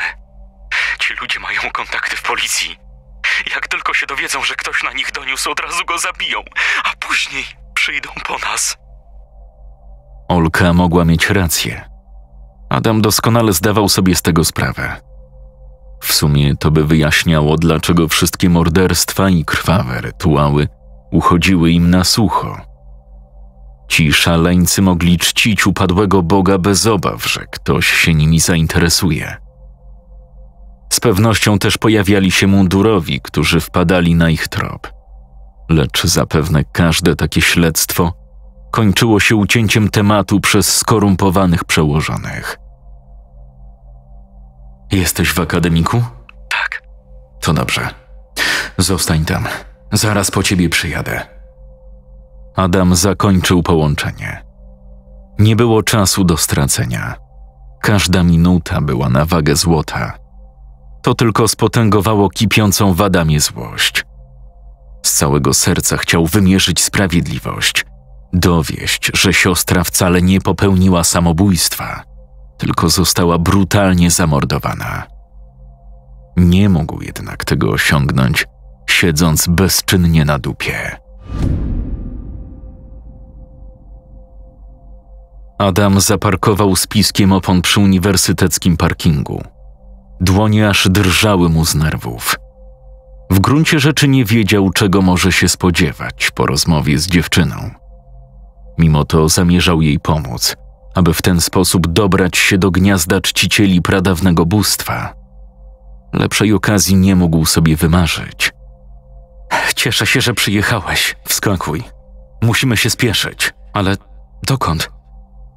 Ci ludzie mają kontakty w policji. Jak tylko się dowiedzą, że ktoś na nich doniósł, od razu go zabiją, a później przyjdą po nas. Olka mogła mieć rację. Adam doskonale zdawał sobie z tego sprawę. W sumie to by wyjaśniało, dlaczego wszystkie morderstwa i krwawe rytuały uchodziły im na sucho. Ci szaleńcy mogli czcić upadłego Boga bez obaw, że ktoś się nimi zainteresuje. Z pewnością też pojawiali się mundurowi, którzy wpadali na ich trop. Lecz zapewne każde takie śledztwo kończyło się ucięciem tematu przez skorumpowanych przełożonych. Jesteś w akademiku? Tak. To dobrze. Zostań tam. Zaraz po ciebie przyjadę. Adam zakończył połączenie. Nie było czasu do stracenia. Każda minuta była na wagę złota. To tylko spotęgowało kipiącą w Adamie złość. Z całego serca chciał wymierzyć sprawiedliwość. Dowieść, że siostra wcale nie popełniła samobójstwa, tylko została brutalnie zamordowana. Nie mógł jednak tego osiągnąć, siedząc bezczynnie na dupie. Adam zaparkował z piskiem opon przy uniwersyteckim parkingu. Dłonie aż drżały mu z nerwów. W gruncie rzeczy nie wiedział, czego może się spodziewać po rozmowie z dziewczyną. Mimo to zamierzał jej pomóc, aby w ten sposób dobrać się do gniazda czcicieli pradawnego bóstwa. Lepszej okazji nie mógł sobie wymarzyć. Cieszę się, że przyjechałeś. Wskakuj. Musimy się spieszyć. Ale dokąd?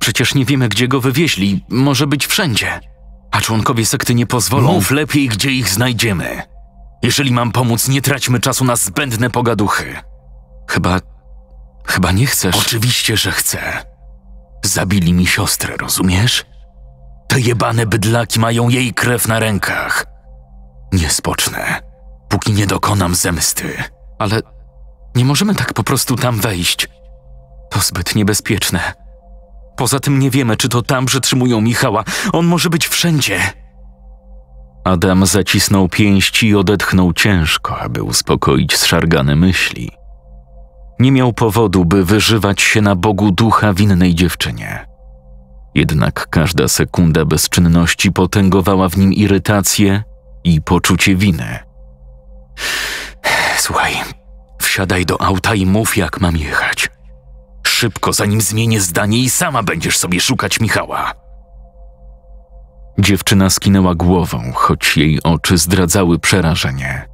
Przecież nie wiemy, gdzie go wywieźli. Może być wszędzie. A członkowie sekty nie pozwolą. Mów lepiej, gdzie ich znajdziemy. Jeżeli mam pomóc, nie traćmy czasu na zbędne pogaduchy. Chyba nie chcesz. Oczywiście, że chcę. Zabili mi siostrę, rozumiesz? Te jebane bydlaki mają jej krew na rękach. Nie spocznę, póki nie dokonam zemsty. Ale nie możemy tak po prostu tam wejść. To zbyt niebezpieczne. Poza tym nie wiemy, czy to tam przetrzymują Michała. On może być wszędzie. Adam zacisnął pięści i odetchnął ciężko, aby uspokoić zszargane myśli. Nie miał powodu, by wyżywać się na Bogu ducha winnej dziewczynie. Jednak każda sekunda bezczynności potęgowała w nim irytację i poczucie winy. Słuchaj, wsiadaj do auta i mów, jak mam jechać. Szybko, zanim zmienię zdanie i sama będziesz sobie szukać Michała. Dziewczyna skinęła głową, choć jej oczy zdradzały przerażenie.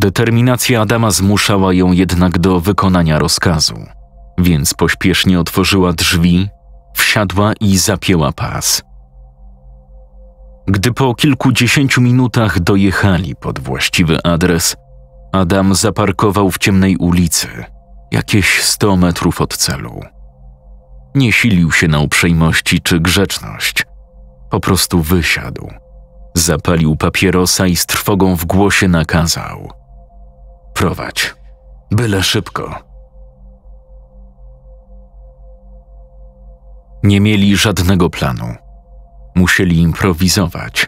Determinacja Adama zmuszała ją jednak do wykonania rozkazu, więc pośpiesznie otworzyła drzwi, wsiadła i zapięła pas. Gdy po kilkudziesięciu minutach dojechali pod właściwy adres, Adam zaparkował w ciemnej ulicy, jakieś 100 metrów od celu. Nie silił się na uprzejmości czy grzeczność, po prostu wysiadł, zapalił papierosa i z trwogą w głosie nakazał. Prowadź, byle szybko. Nie mieli żadnego planu. Musieli improwizować.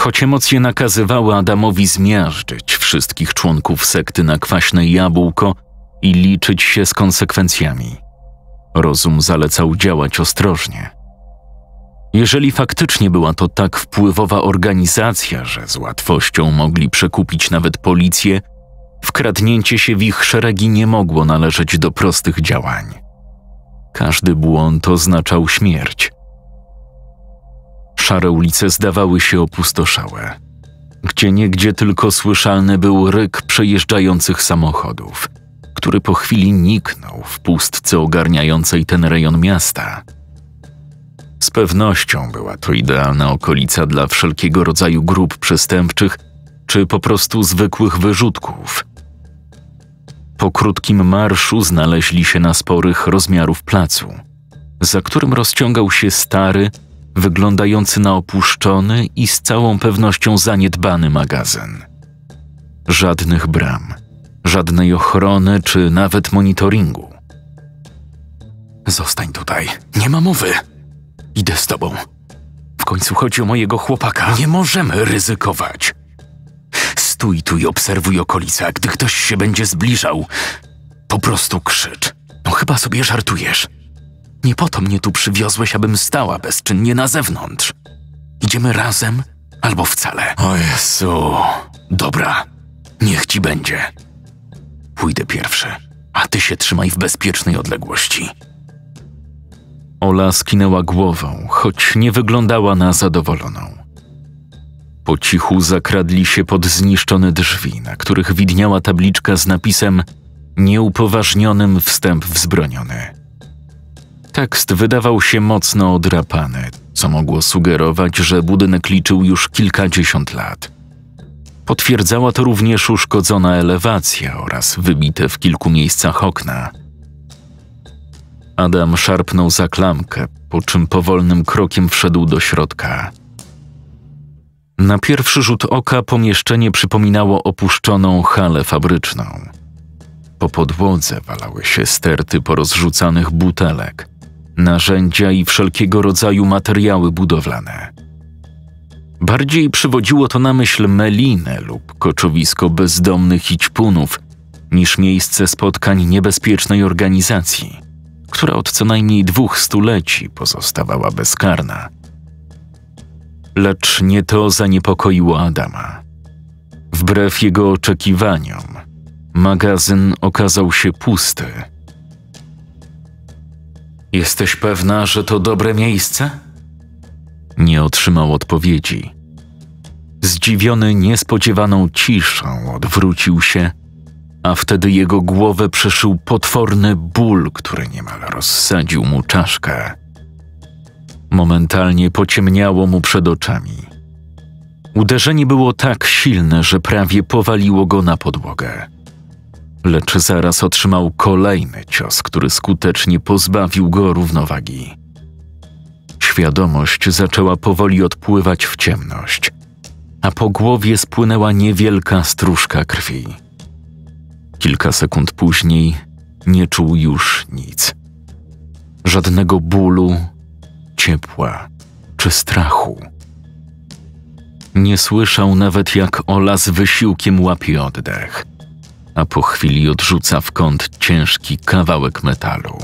Choć emocje nakazywały Adamowi zmiażdżyć wszystkich członków sekty na kwaśne jabłko i liczyć się z konsekwencjami, rozum zalecał działać ostrożnie. Jeżeli faktycznie była to tak wpływowa organizacja, że z łatwością mogli przekupić nawet policję, wkradnięcie się w ich szeregi nie mogło należeć do prostych działań. Każdy błąd oznaczał śmierć. Szare ulice zdawały się opustoszałe. Gdzieniegdzie tylko słyszalny był ryk przejeżdżających samochodów, który po chwili niknął w pustce ogarniającej ten rejon miasta. Z pewnością była to idealna okolica dla wszelkiego rodzaju grup przestępczych czy po prostu zwykłych wyrzutków. Po krótkim marszu znaleźli się na sporych rozmiarów placu, za którym rozciągał się stary, wyglądający na opuszczony i z całą pewnością zaniedbany magazyn. Żadnych bram, żadnej ochrony czy nawet monitoringu. Zostań tutaj, nie ma mowy. Idę z tobą. W końcu chodzi o mojego chłopaka. Nie możemy ryzykować. Stój tu i obserwuj okolice, a gdy ktoś się będzie zbliżał, po prostu krzycz. No chyba sobie żartujesz. Nie po to mnie tu przywiozłeś, abym stała bezczynnie na zewnątrz. Idziemy razem albo wcale. O Jezu. Dobra, niech ci będzie. Pójdę pierwszy, a ty się trzymaj w bezpiecznej odległości. Ola skinęła głową, choć nie wyglądała na zadowoloną. Po cichu zakradli się pod zniszczone drzwi, na których widniała tabliczka z napisem „Nieupoważnionym wstęp wzbroniony”. Tekst wydawał się mocno odrapany, co mogło sugerować, że budynek liczył już kilkadziesiąt lat. Potwierdzała to również uszkodzona elewacja oraz wybite w kilku miejscach okna. Adam szarpnął za klamkę, po czym powolnym krokiem wszedł do środka. Na pierwszy rzut oka pomieszczenie przypominało opuszczoną halę fabryczną. Po podłodze walały się sterty porozrzucanych butelek, narzędzia i wszelkiego rodzaju materiały budowlane. Bardziej przywodziło to na myśl melinę lub koczowisko bezdomnych hićpunów niż miejsce spotkań niebezpiecznej organizacji, która od co najmniej 200 stuleci pozostawała bezkarna. Lecz nie to zaniepokoiło Adama. Wbrew jego oczekiwaniom, magazyn okazał się pusty. Jesteś pewna, że to dobre miejsce? Nie otrzymał odpowiedzi. Zdziwiony niespodziewaną ciszą odwrócił się, a wtedy jego głowę przeszył potworny ból, który niemal rozsadził mu czaszkę. Momentalnie pociemniało mu przed oczami. Uderzenie było tak silne, że prawie powaliło go na podłogę. Lecz zaraz otrzymał kolejny cios, który skutecznie pozbawił go równowagi. Świadomość zaczęła powoli odpływać w ciemność, a po głowie spłynęła niewielka stróżka krwi. Kilka sekund później nie czuł już nic. Żadnego bólu, ciepła czy strachu. Nie słyszał nawet, jak Ola z wysiłkiem łapie oddech, a po chwili odrzuca w kąt ciężki kawałek metalu.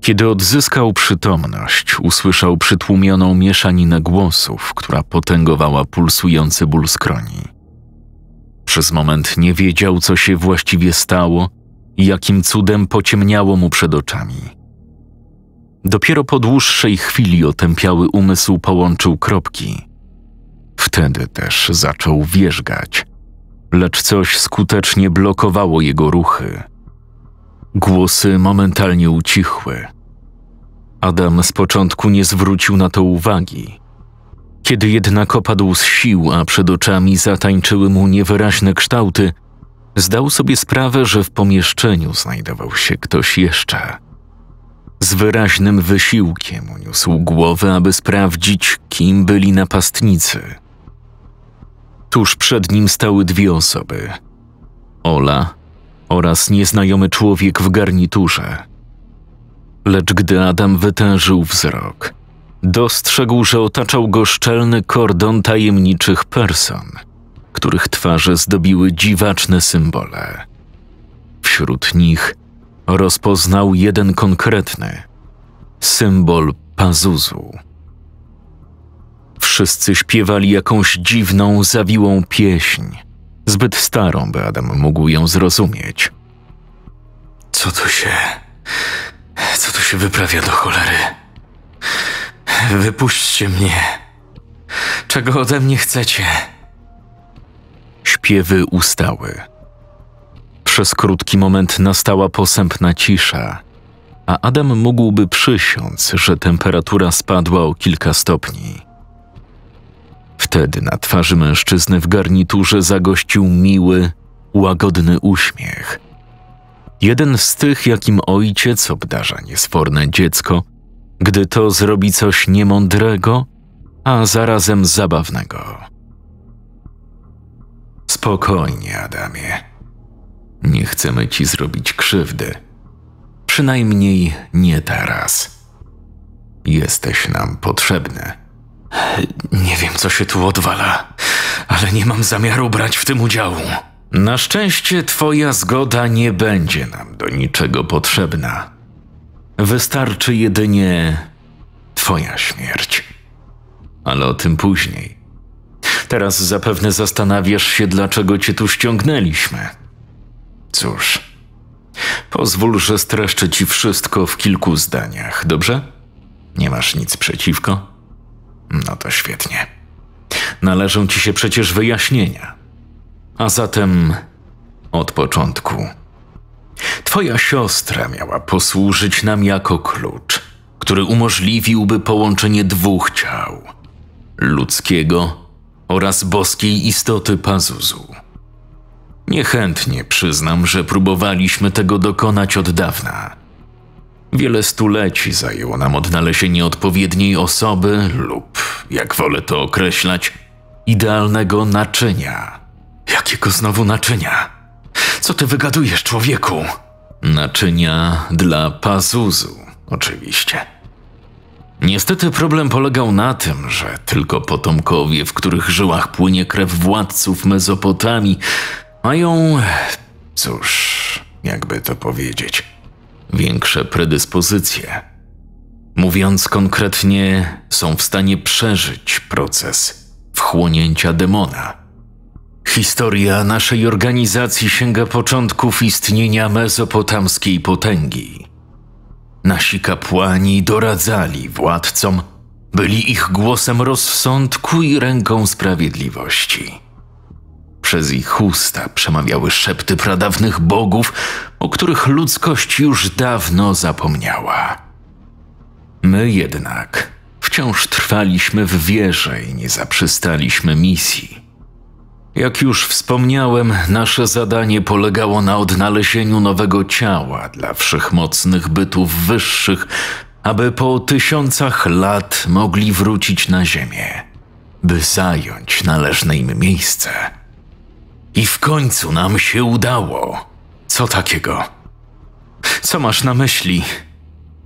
Kiedy odzyskał przytomność, usłyszał przytłumioną mieszaninę głosów, która potęgowała pulsujący ból skroni. Przez moment nie wiedział, co się właściwie stało i jakim cudem pociemniało mu przed oczami. Dopiero po dłuższej chwili otępiały umysł połączył kropki. Wtedy też zaczął wierzgać, lecz coś skutecznie blokowało jego ruchy. Głosy momentalnie ucichły. Adam z początku nie zwrócił na to uwagi. Kiedy jednak opadł z sił, a przed oczami zatańczyły mu niewyraźne kształty, zdał sobie sprawę, że w pomieszczeniu znajdował się ktoś jeszcze. Z wyraźnym wysiłkiem uniósł głowę, aby sprawdzić, kim byli napastnicy. Tuż przed nim stały dwie osoby. Ola oraz nieznajomy człowiek w garniturze. Lecz gdy Adam wytężył wzrok, dostrzegł, że otaczał go szczelny kordon tajemniczych person, których twarze zdobiły dziwaczne symbole. Wśród nich rozpoznał jeden konkretny – symbol Pazuzu. Wszyscy śpiewali jakąś dziwną, zawiłą pieśń, Zbyt starą, by Adam mógł ją zrozumieć. Co tu się wyprawia do cholery? Wypuśćcie mnie. Czego ode mnie chcecie? Śpiewy ustały. Przez krótki moment nastała posępna cisza, a Adam mógłby przysiąc, że temperatura spadła o kilka stopni. Wtedy na twarzy mężczyzny w garniturze zagościł miły, łagodny uśmiech. Jeden z tych, jakim ojciec obdarza niesforne dziecko, gdy to zrobi coś niemądrego, a zarazem zabawnego. Spokojnie, Adamie. Nie chcemy ci zrobić krzywdy. Przynajmniej nie teraz. Jesteś nam potrzebny. Nie wiem, co się tu odwala, ale nie mam zamiaru brać w tym udziału. Na szczęście twoja zgoda nie będzie nam do niczego potrzebna. Wystarczy jedynie twoja śmierć. Ale o tym później. Teraz zapewne zastanawiasz się, dlaczego cię tu ściągnęliśmy. Cóż, pozwól, że streszczę ci wszystko w kilku zdaniach, dobrze? Nie masz nic przeciwko? No to świetnie. Należą ci się przecież wyjaśnienia. A zatem od początku. Twoja siostra miała posłużyć nam jako klucz, który umożliwiłby połączenie dwóch ciał: ludzkiego oraz boskiej istoty Pazuzu. Niechętnie przyznam, że próbowaliśmy tego dokonać od dawna. Wiele stuleci zajęło nam odnalezienie odpowiedniej osoby lub, jak wolę to określać, idealnego naczynia. Jakiego znowu naczynia? Co ty wygadujesz, człowieku? Naczynia dla Pazuzu, oczywiście. Niestety problem polegał na tym, że tylko potomkowie, w których żyłach płynie krew władców Mezopotamii, mają, cóż, jakby to powiedzieć, większe predyspozycje. Mówiąc konkretnie, są w stanie przeżyć proces wchłonięcia demona. Historia naszej organizacji sięga początków istnienia mezopotamskiej potęgi. Nasi kapłani doradzali władcom, byli ich głosem rozsądku i ręką sprawiedliwości. Przez ich usta przemawiały szepty pradawnych bogów, o których ludzkość już dawno zapomniała. My jednak wciąż trwaliśmy w wierze i nie zaprzestaliśmy misji. Jak już wspomniałem, nasze zadanie polegało na odnalezieniu nowego ciała dla wszechmocnych bytów wyższych, aby po tysiącach lat mogli wrócić na Ziemię, by zająć należne im miejsce. I w końcu nam się udało. Co takiego? Co masz na myśli?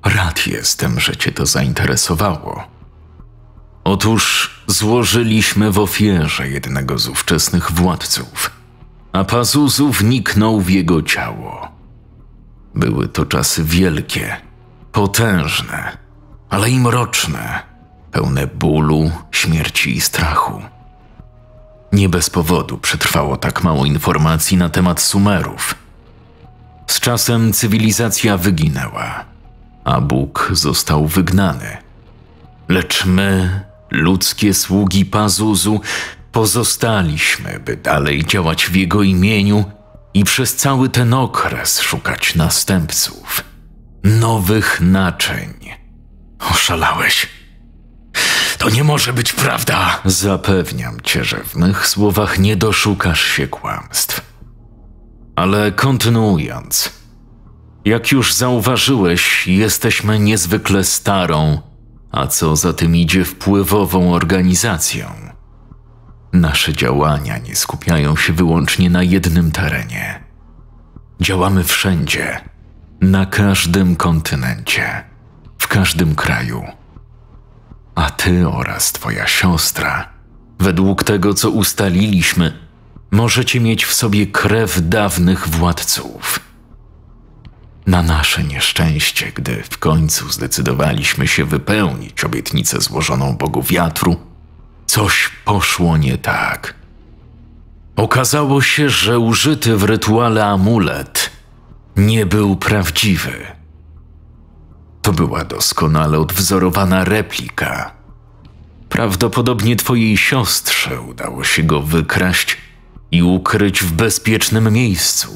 Rad jestem, że cię to zainteresowało. Otóż złożyliśmy w ofierze jednego z ówczesnych władców, a Pazuzu wniknął w jego ciało. Były to czasy wielkie, potężne, ale i mroczne, pełne bólu, śmierci i strachu. Nie bez powodu przetrwało tak mało informacji na temat Sumerów. Z czasem cywilizacja wyginęła, a Bóg został wygnany. Lecz my, ludzkie sługi Pazuzu, pozostaliśmy, by dalej działać w jego imieniu i przez cały ten okres szukać następców, nowych naczyń. Oszalałeś. To nie może być prawda! Zapewniam cię, że w mych słowach nie doszukasz się kłamstw. Ale kontynuując, jak już zauważyłeś, jesteśmy niezwykle starą, a co za tym idzie, wpływową organizacją. Nasze działania nie skupiają się wyłącznie na jednym terenie. Działamy wszędzie, na każdym kontynencie, w każdym kraju. A ty oraz twoja siostra, według tego, co ustaliliśmy, możecie mieć w sobie krew dawnych władców. Na nasze nieszczęście, gdy w końcu zdecydowaliśmy się wypełnić obietnicę złożoną Bogu Wiatru, coś poszło nie tak. Okazało się, że użyty w rytuale amulet nie był prawdziwy. To była doskonale odwzorowana replika. Prawdopodobnie twojej siostrze udało się go wykraść i ukryć w bezpiecznym miejscu.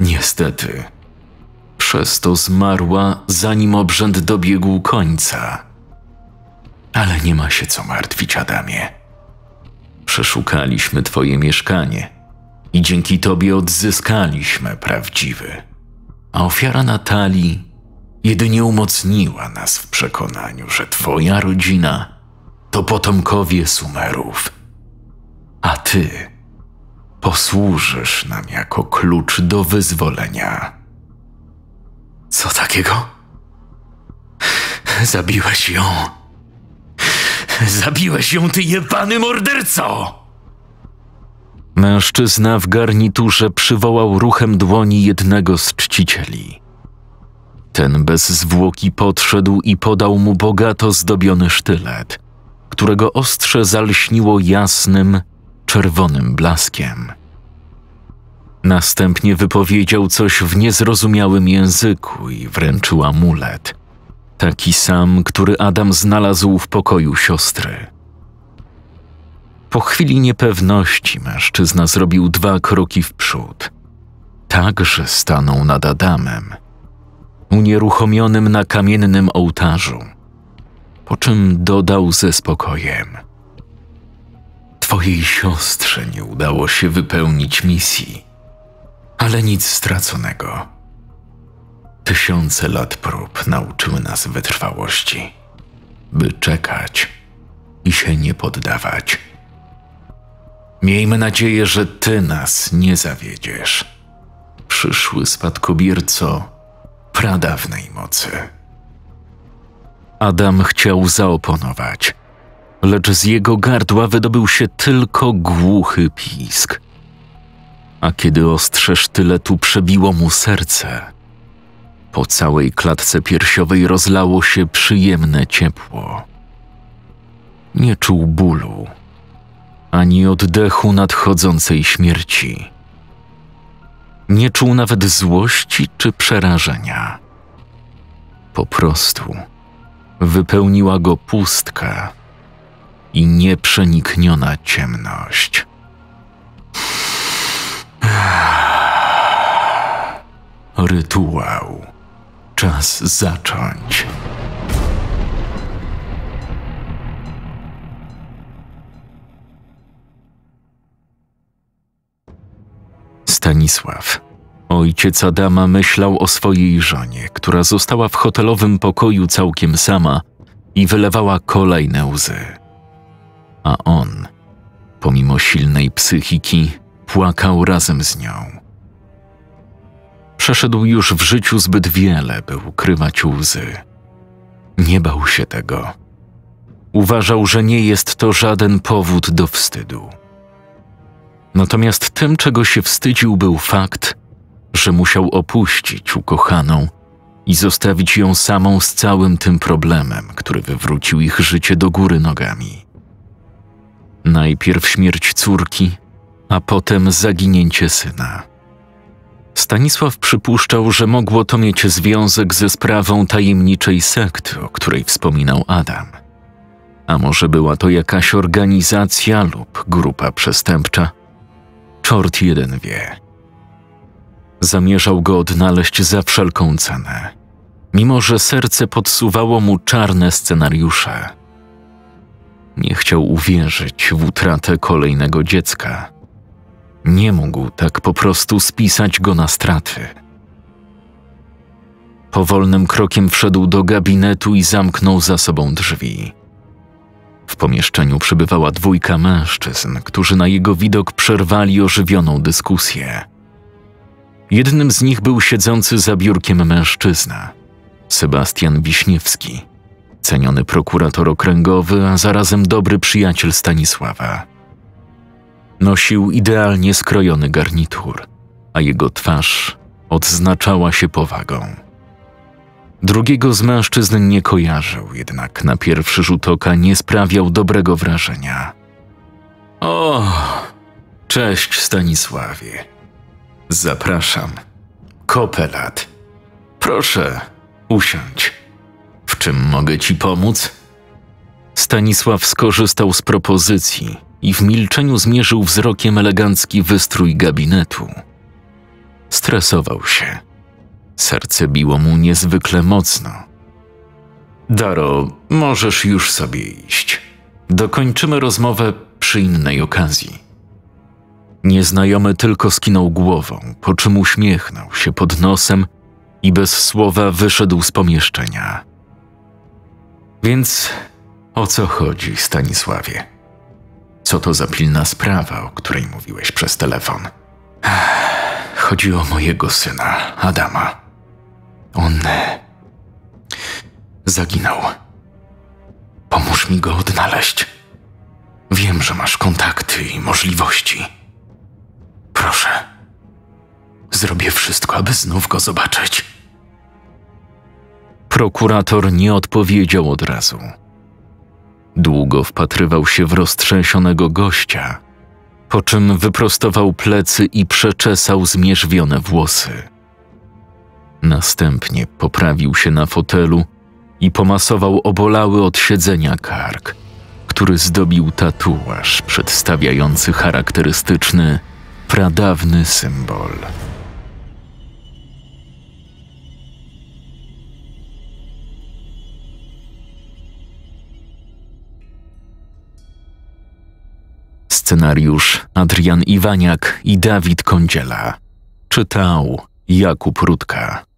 Niestety, przez to zmarła, zanim obrzęd dobiegł końca. Ale nie ma się co martwić, Adamie. Przeszukaliśmy twoje mieszkanie i dzięki tobie odzyskaliśmy prawdziwy. A ofiara Natalii jedynie umocniła nas w przekonaniu, że twoja rodzina to potomkowie Sumerów, a ty posłużysz nam jako klucz do wyzwolenia. Co takiego? Zabiłeś ją. Zabiłeś ją, ty jebany morderco! Mężczyzna w garniturze przywołał ruchem dłoni jednego z czcicieli. Ten bez zwłoki podszedł i podał mu bogato zdobiony sztylet, którego ostrze zalśniło jasnym, czerwonym blaskiem. Następnie wypowiedział coś w niezrozumiałym języku i wręczył amulet, taki sam, który Adam znalazł w pokoju siostry. Po chwili niepewności mężczyzna zrobił 2 kroki w przód, tak, że stanął nad Adamem, unieruchomionym na kamiennym ołtarzu, po czym dodał ze spokojem: twojej siostrze nie udało się wypełnić misji, ale nic straconego. Tysiące lat prób nauczyły nas wytrwałości, by czekać i się nie poddawać. Miejmy nadzieję, że ty nas nie zawiedziesz, przyszły spadkobierco pradawnej mocy. Adam chciał zaoponować, lecz z jego gardła wydobył się tylko głuchy pisk. A kiedy ostrze sztyletu przebiło mu serce, po całej klatce piersiowej rozlało się przyjemne ciepło. Nie czuł bólu, ani oddechu nadchodzącej śmierci. Nie czuł nawet złości czy przerażenia. Po prostu wypełniła go pustka i nieprzenikniona ciemność. Rytuał. Czas zacząć. Stanisław, ojciec Adama, myślał o swojej żonie, która została w hotelowym pokoju całkiem sama i wylewała kolejne łzy. A on, pomimo silnej psychiki, płakał razem z nią. Przeszedł już w życiu zbyt wiele, by ukrywać łzy. Nie bał się tego. Uważał, że nie jest to żaden powód do wstydu. Natomiast tym, czego się wstydził, był fakt, że musiał opuścić ukochaną i zostawić ją samą z całym tym problemem, który wywrócił ich życie do góry nogami. Najpierw śmierć córki, a potem zaginięcie syna. Stanisław przypuszczał, że mogło to mieć związek ze sprawą tajemniczej sekty, o której wspominał Adam. A może była to jakaś organizacja lub grupa przestępcza? Czort jeden wie. Zamierzał go odnaleźć za wszelką cenę, mimo że serce podsuwało mu czarne scenariusze. Nie chciał uwierzyć w utratę kolejnego dziecka. Nie mógł tak po prostu spisać go na straty. Powolnym krokiem wszedł do gabinetu i zamknął za sobą drzwi. W pomieszczeniu przybywała 2 mężczyzn, którzy na jego widok przerwali ożywioną dyskusję. Jednym z nich był siedzący za biurkiem mężczyzna, Sebastian Wiśniewski, ceniony prokurator okręgowy, a zarazem dobry przyjaciel Stanisława. Nosił idealnie skrojony garnitur, a jego twarz odznaczała się powagą. Drugiego z mężczyzn nie kojarzył, jednak na pierwszy rzut oka nie sprawiał dobrego wrażenia. – O, Cześć Stanisławie. Zapraszam. Kopelat. Proszę, usiądź. W czym mogę ci pomóc? Stanisław skorzystał z propozycji i w milczeniu zmierzył wzrokiem elegancki wystrój gabinetu. Stresował się. Serce biło mu niezwykle mocno. Daro, możesz już sobie iść. Dokończymy rozmowę przy innej okazji. Nieznajomy tylko skinął głową, po czym uśmiechnął się pod nosem i bez słowa wyszedł z pomieszczenia. Więc o co chodzi, Stanisławie? Co to za pilna sprawa, o której mówiłeś przez telefon? Chodzi o mojego syna, Adama. On zaginął. Pomóż mi go odnaleźć. Wiem, że masz kontakty i możliwości. Proszę. Zrobię wszystko, aby znów go zobaczyć. Prokurator nie odpowiedział od razu. Długo wpatrywał się w roztrzęsionego gościa, po czym wyprostował plecy i przeczesał zmierzwione włosy. Następnie poprawił się na fotelu i pomasował obolały od siedzenia kark, który zdobił tatuaż przedstawiający charakterystyczny, pradawny symbol. Scenariusz Adrian Iwaniak i Dawid Kądziela. Czytał Jakub Rutka.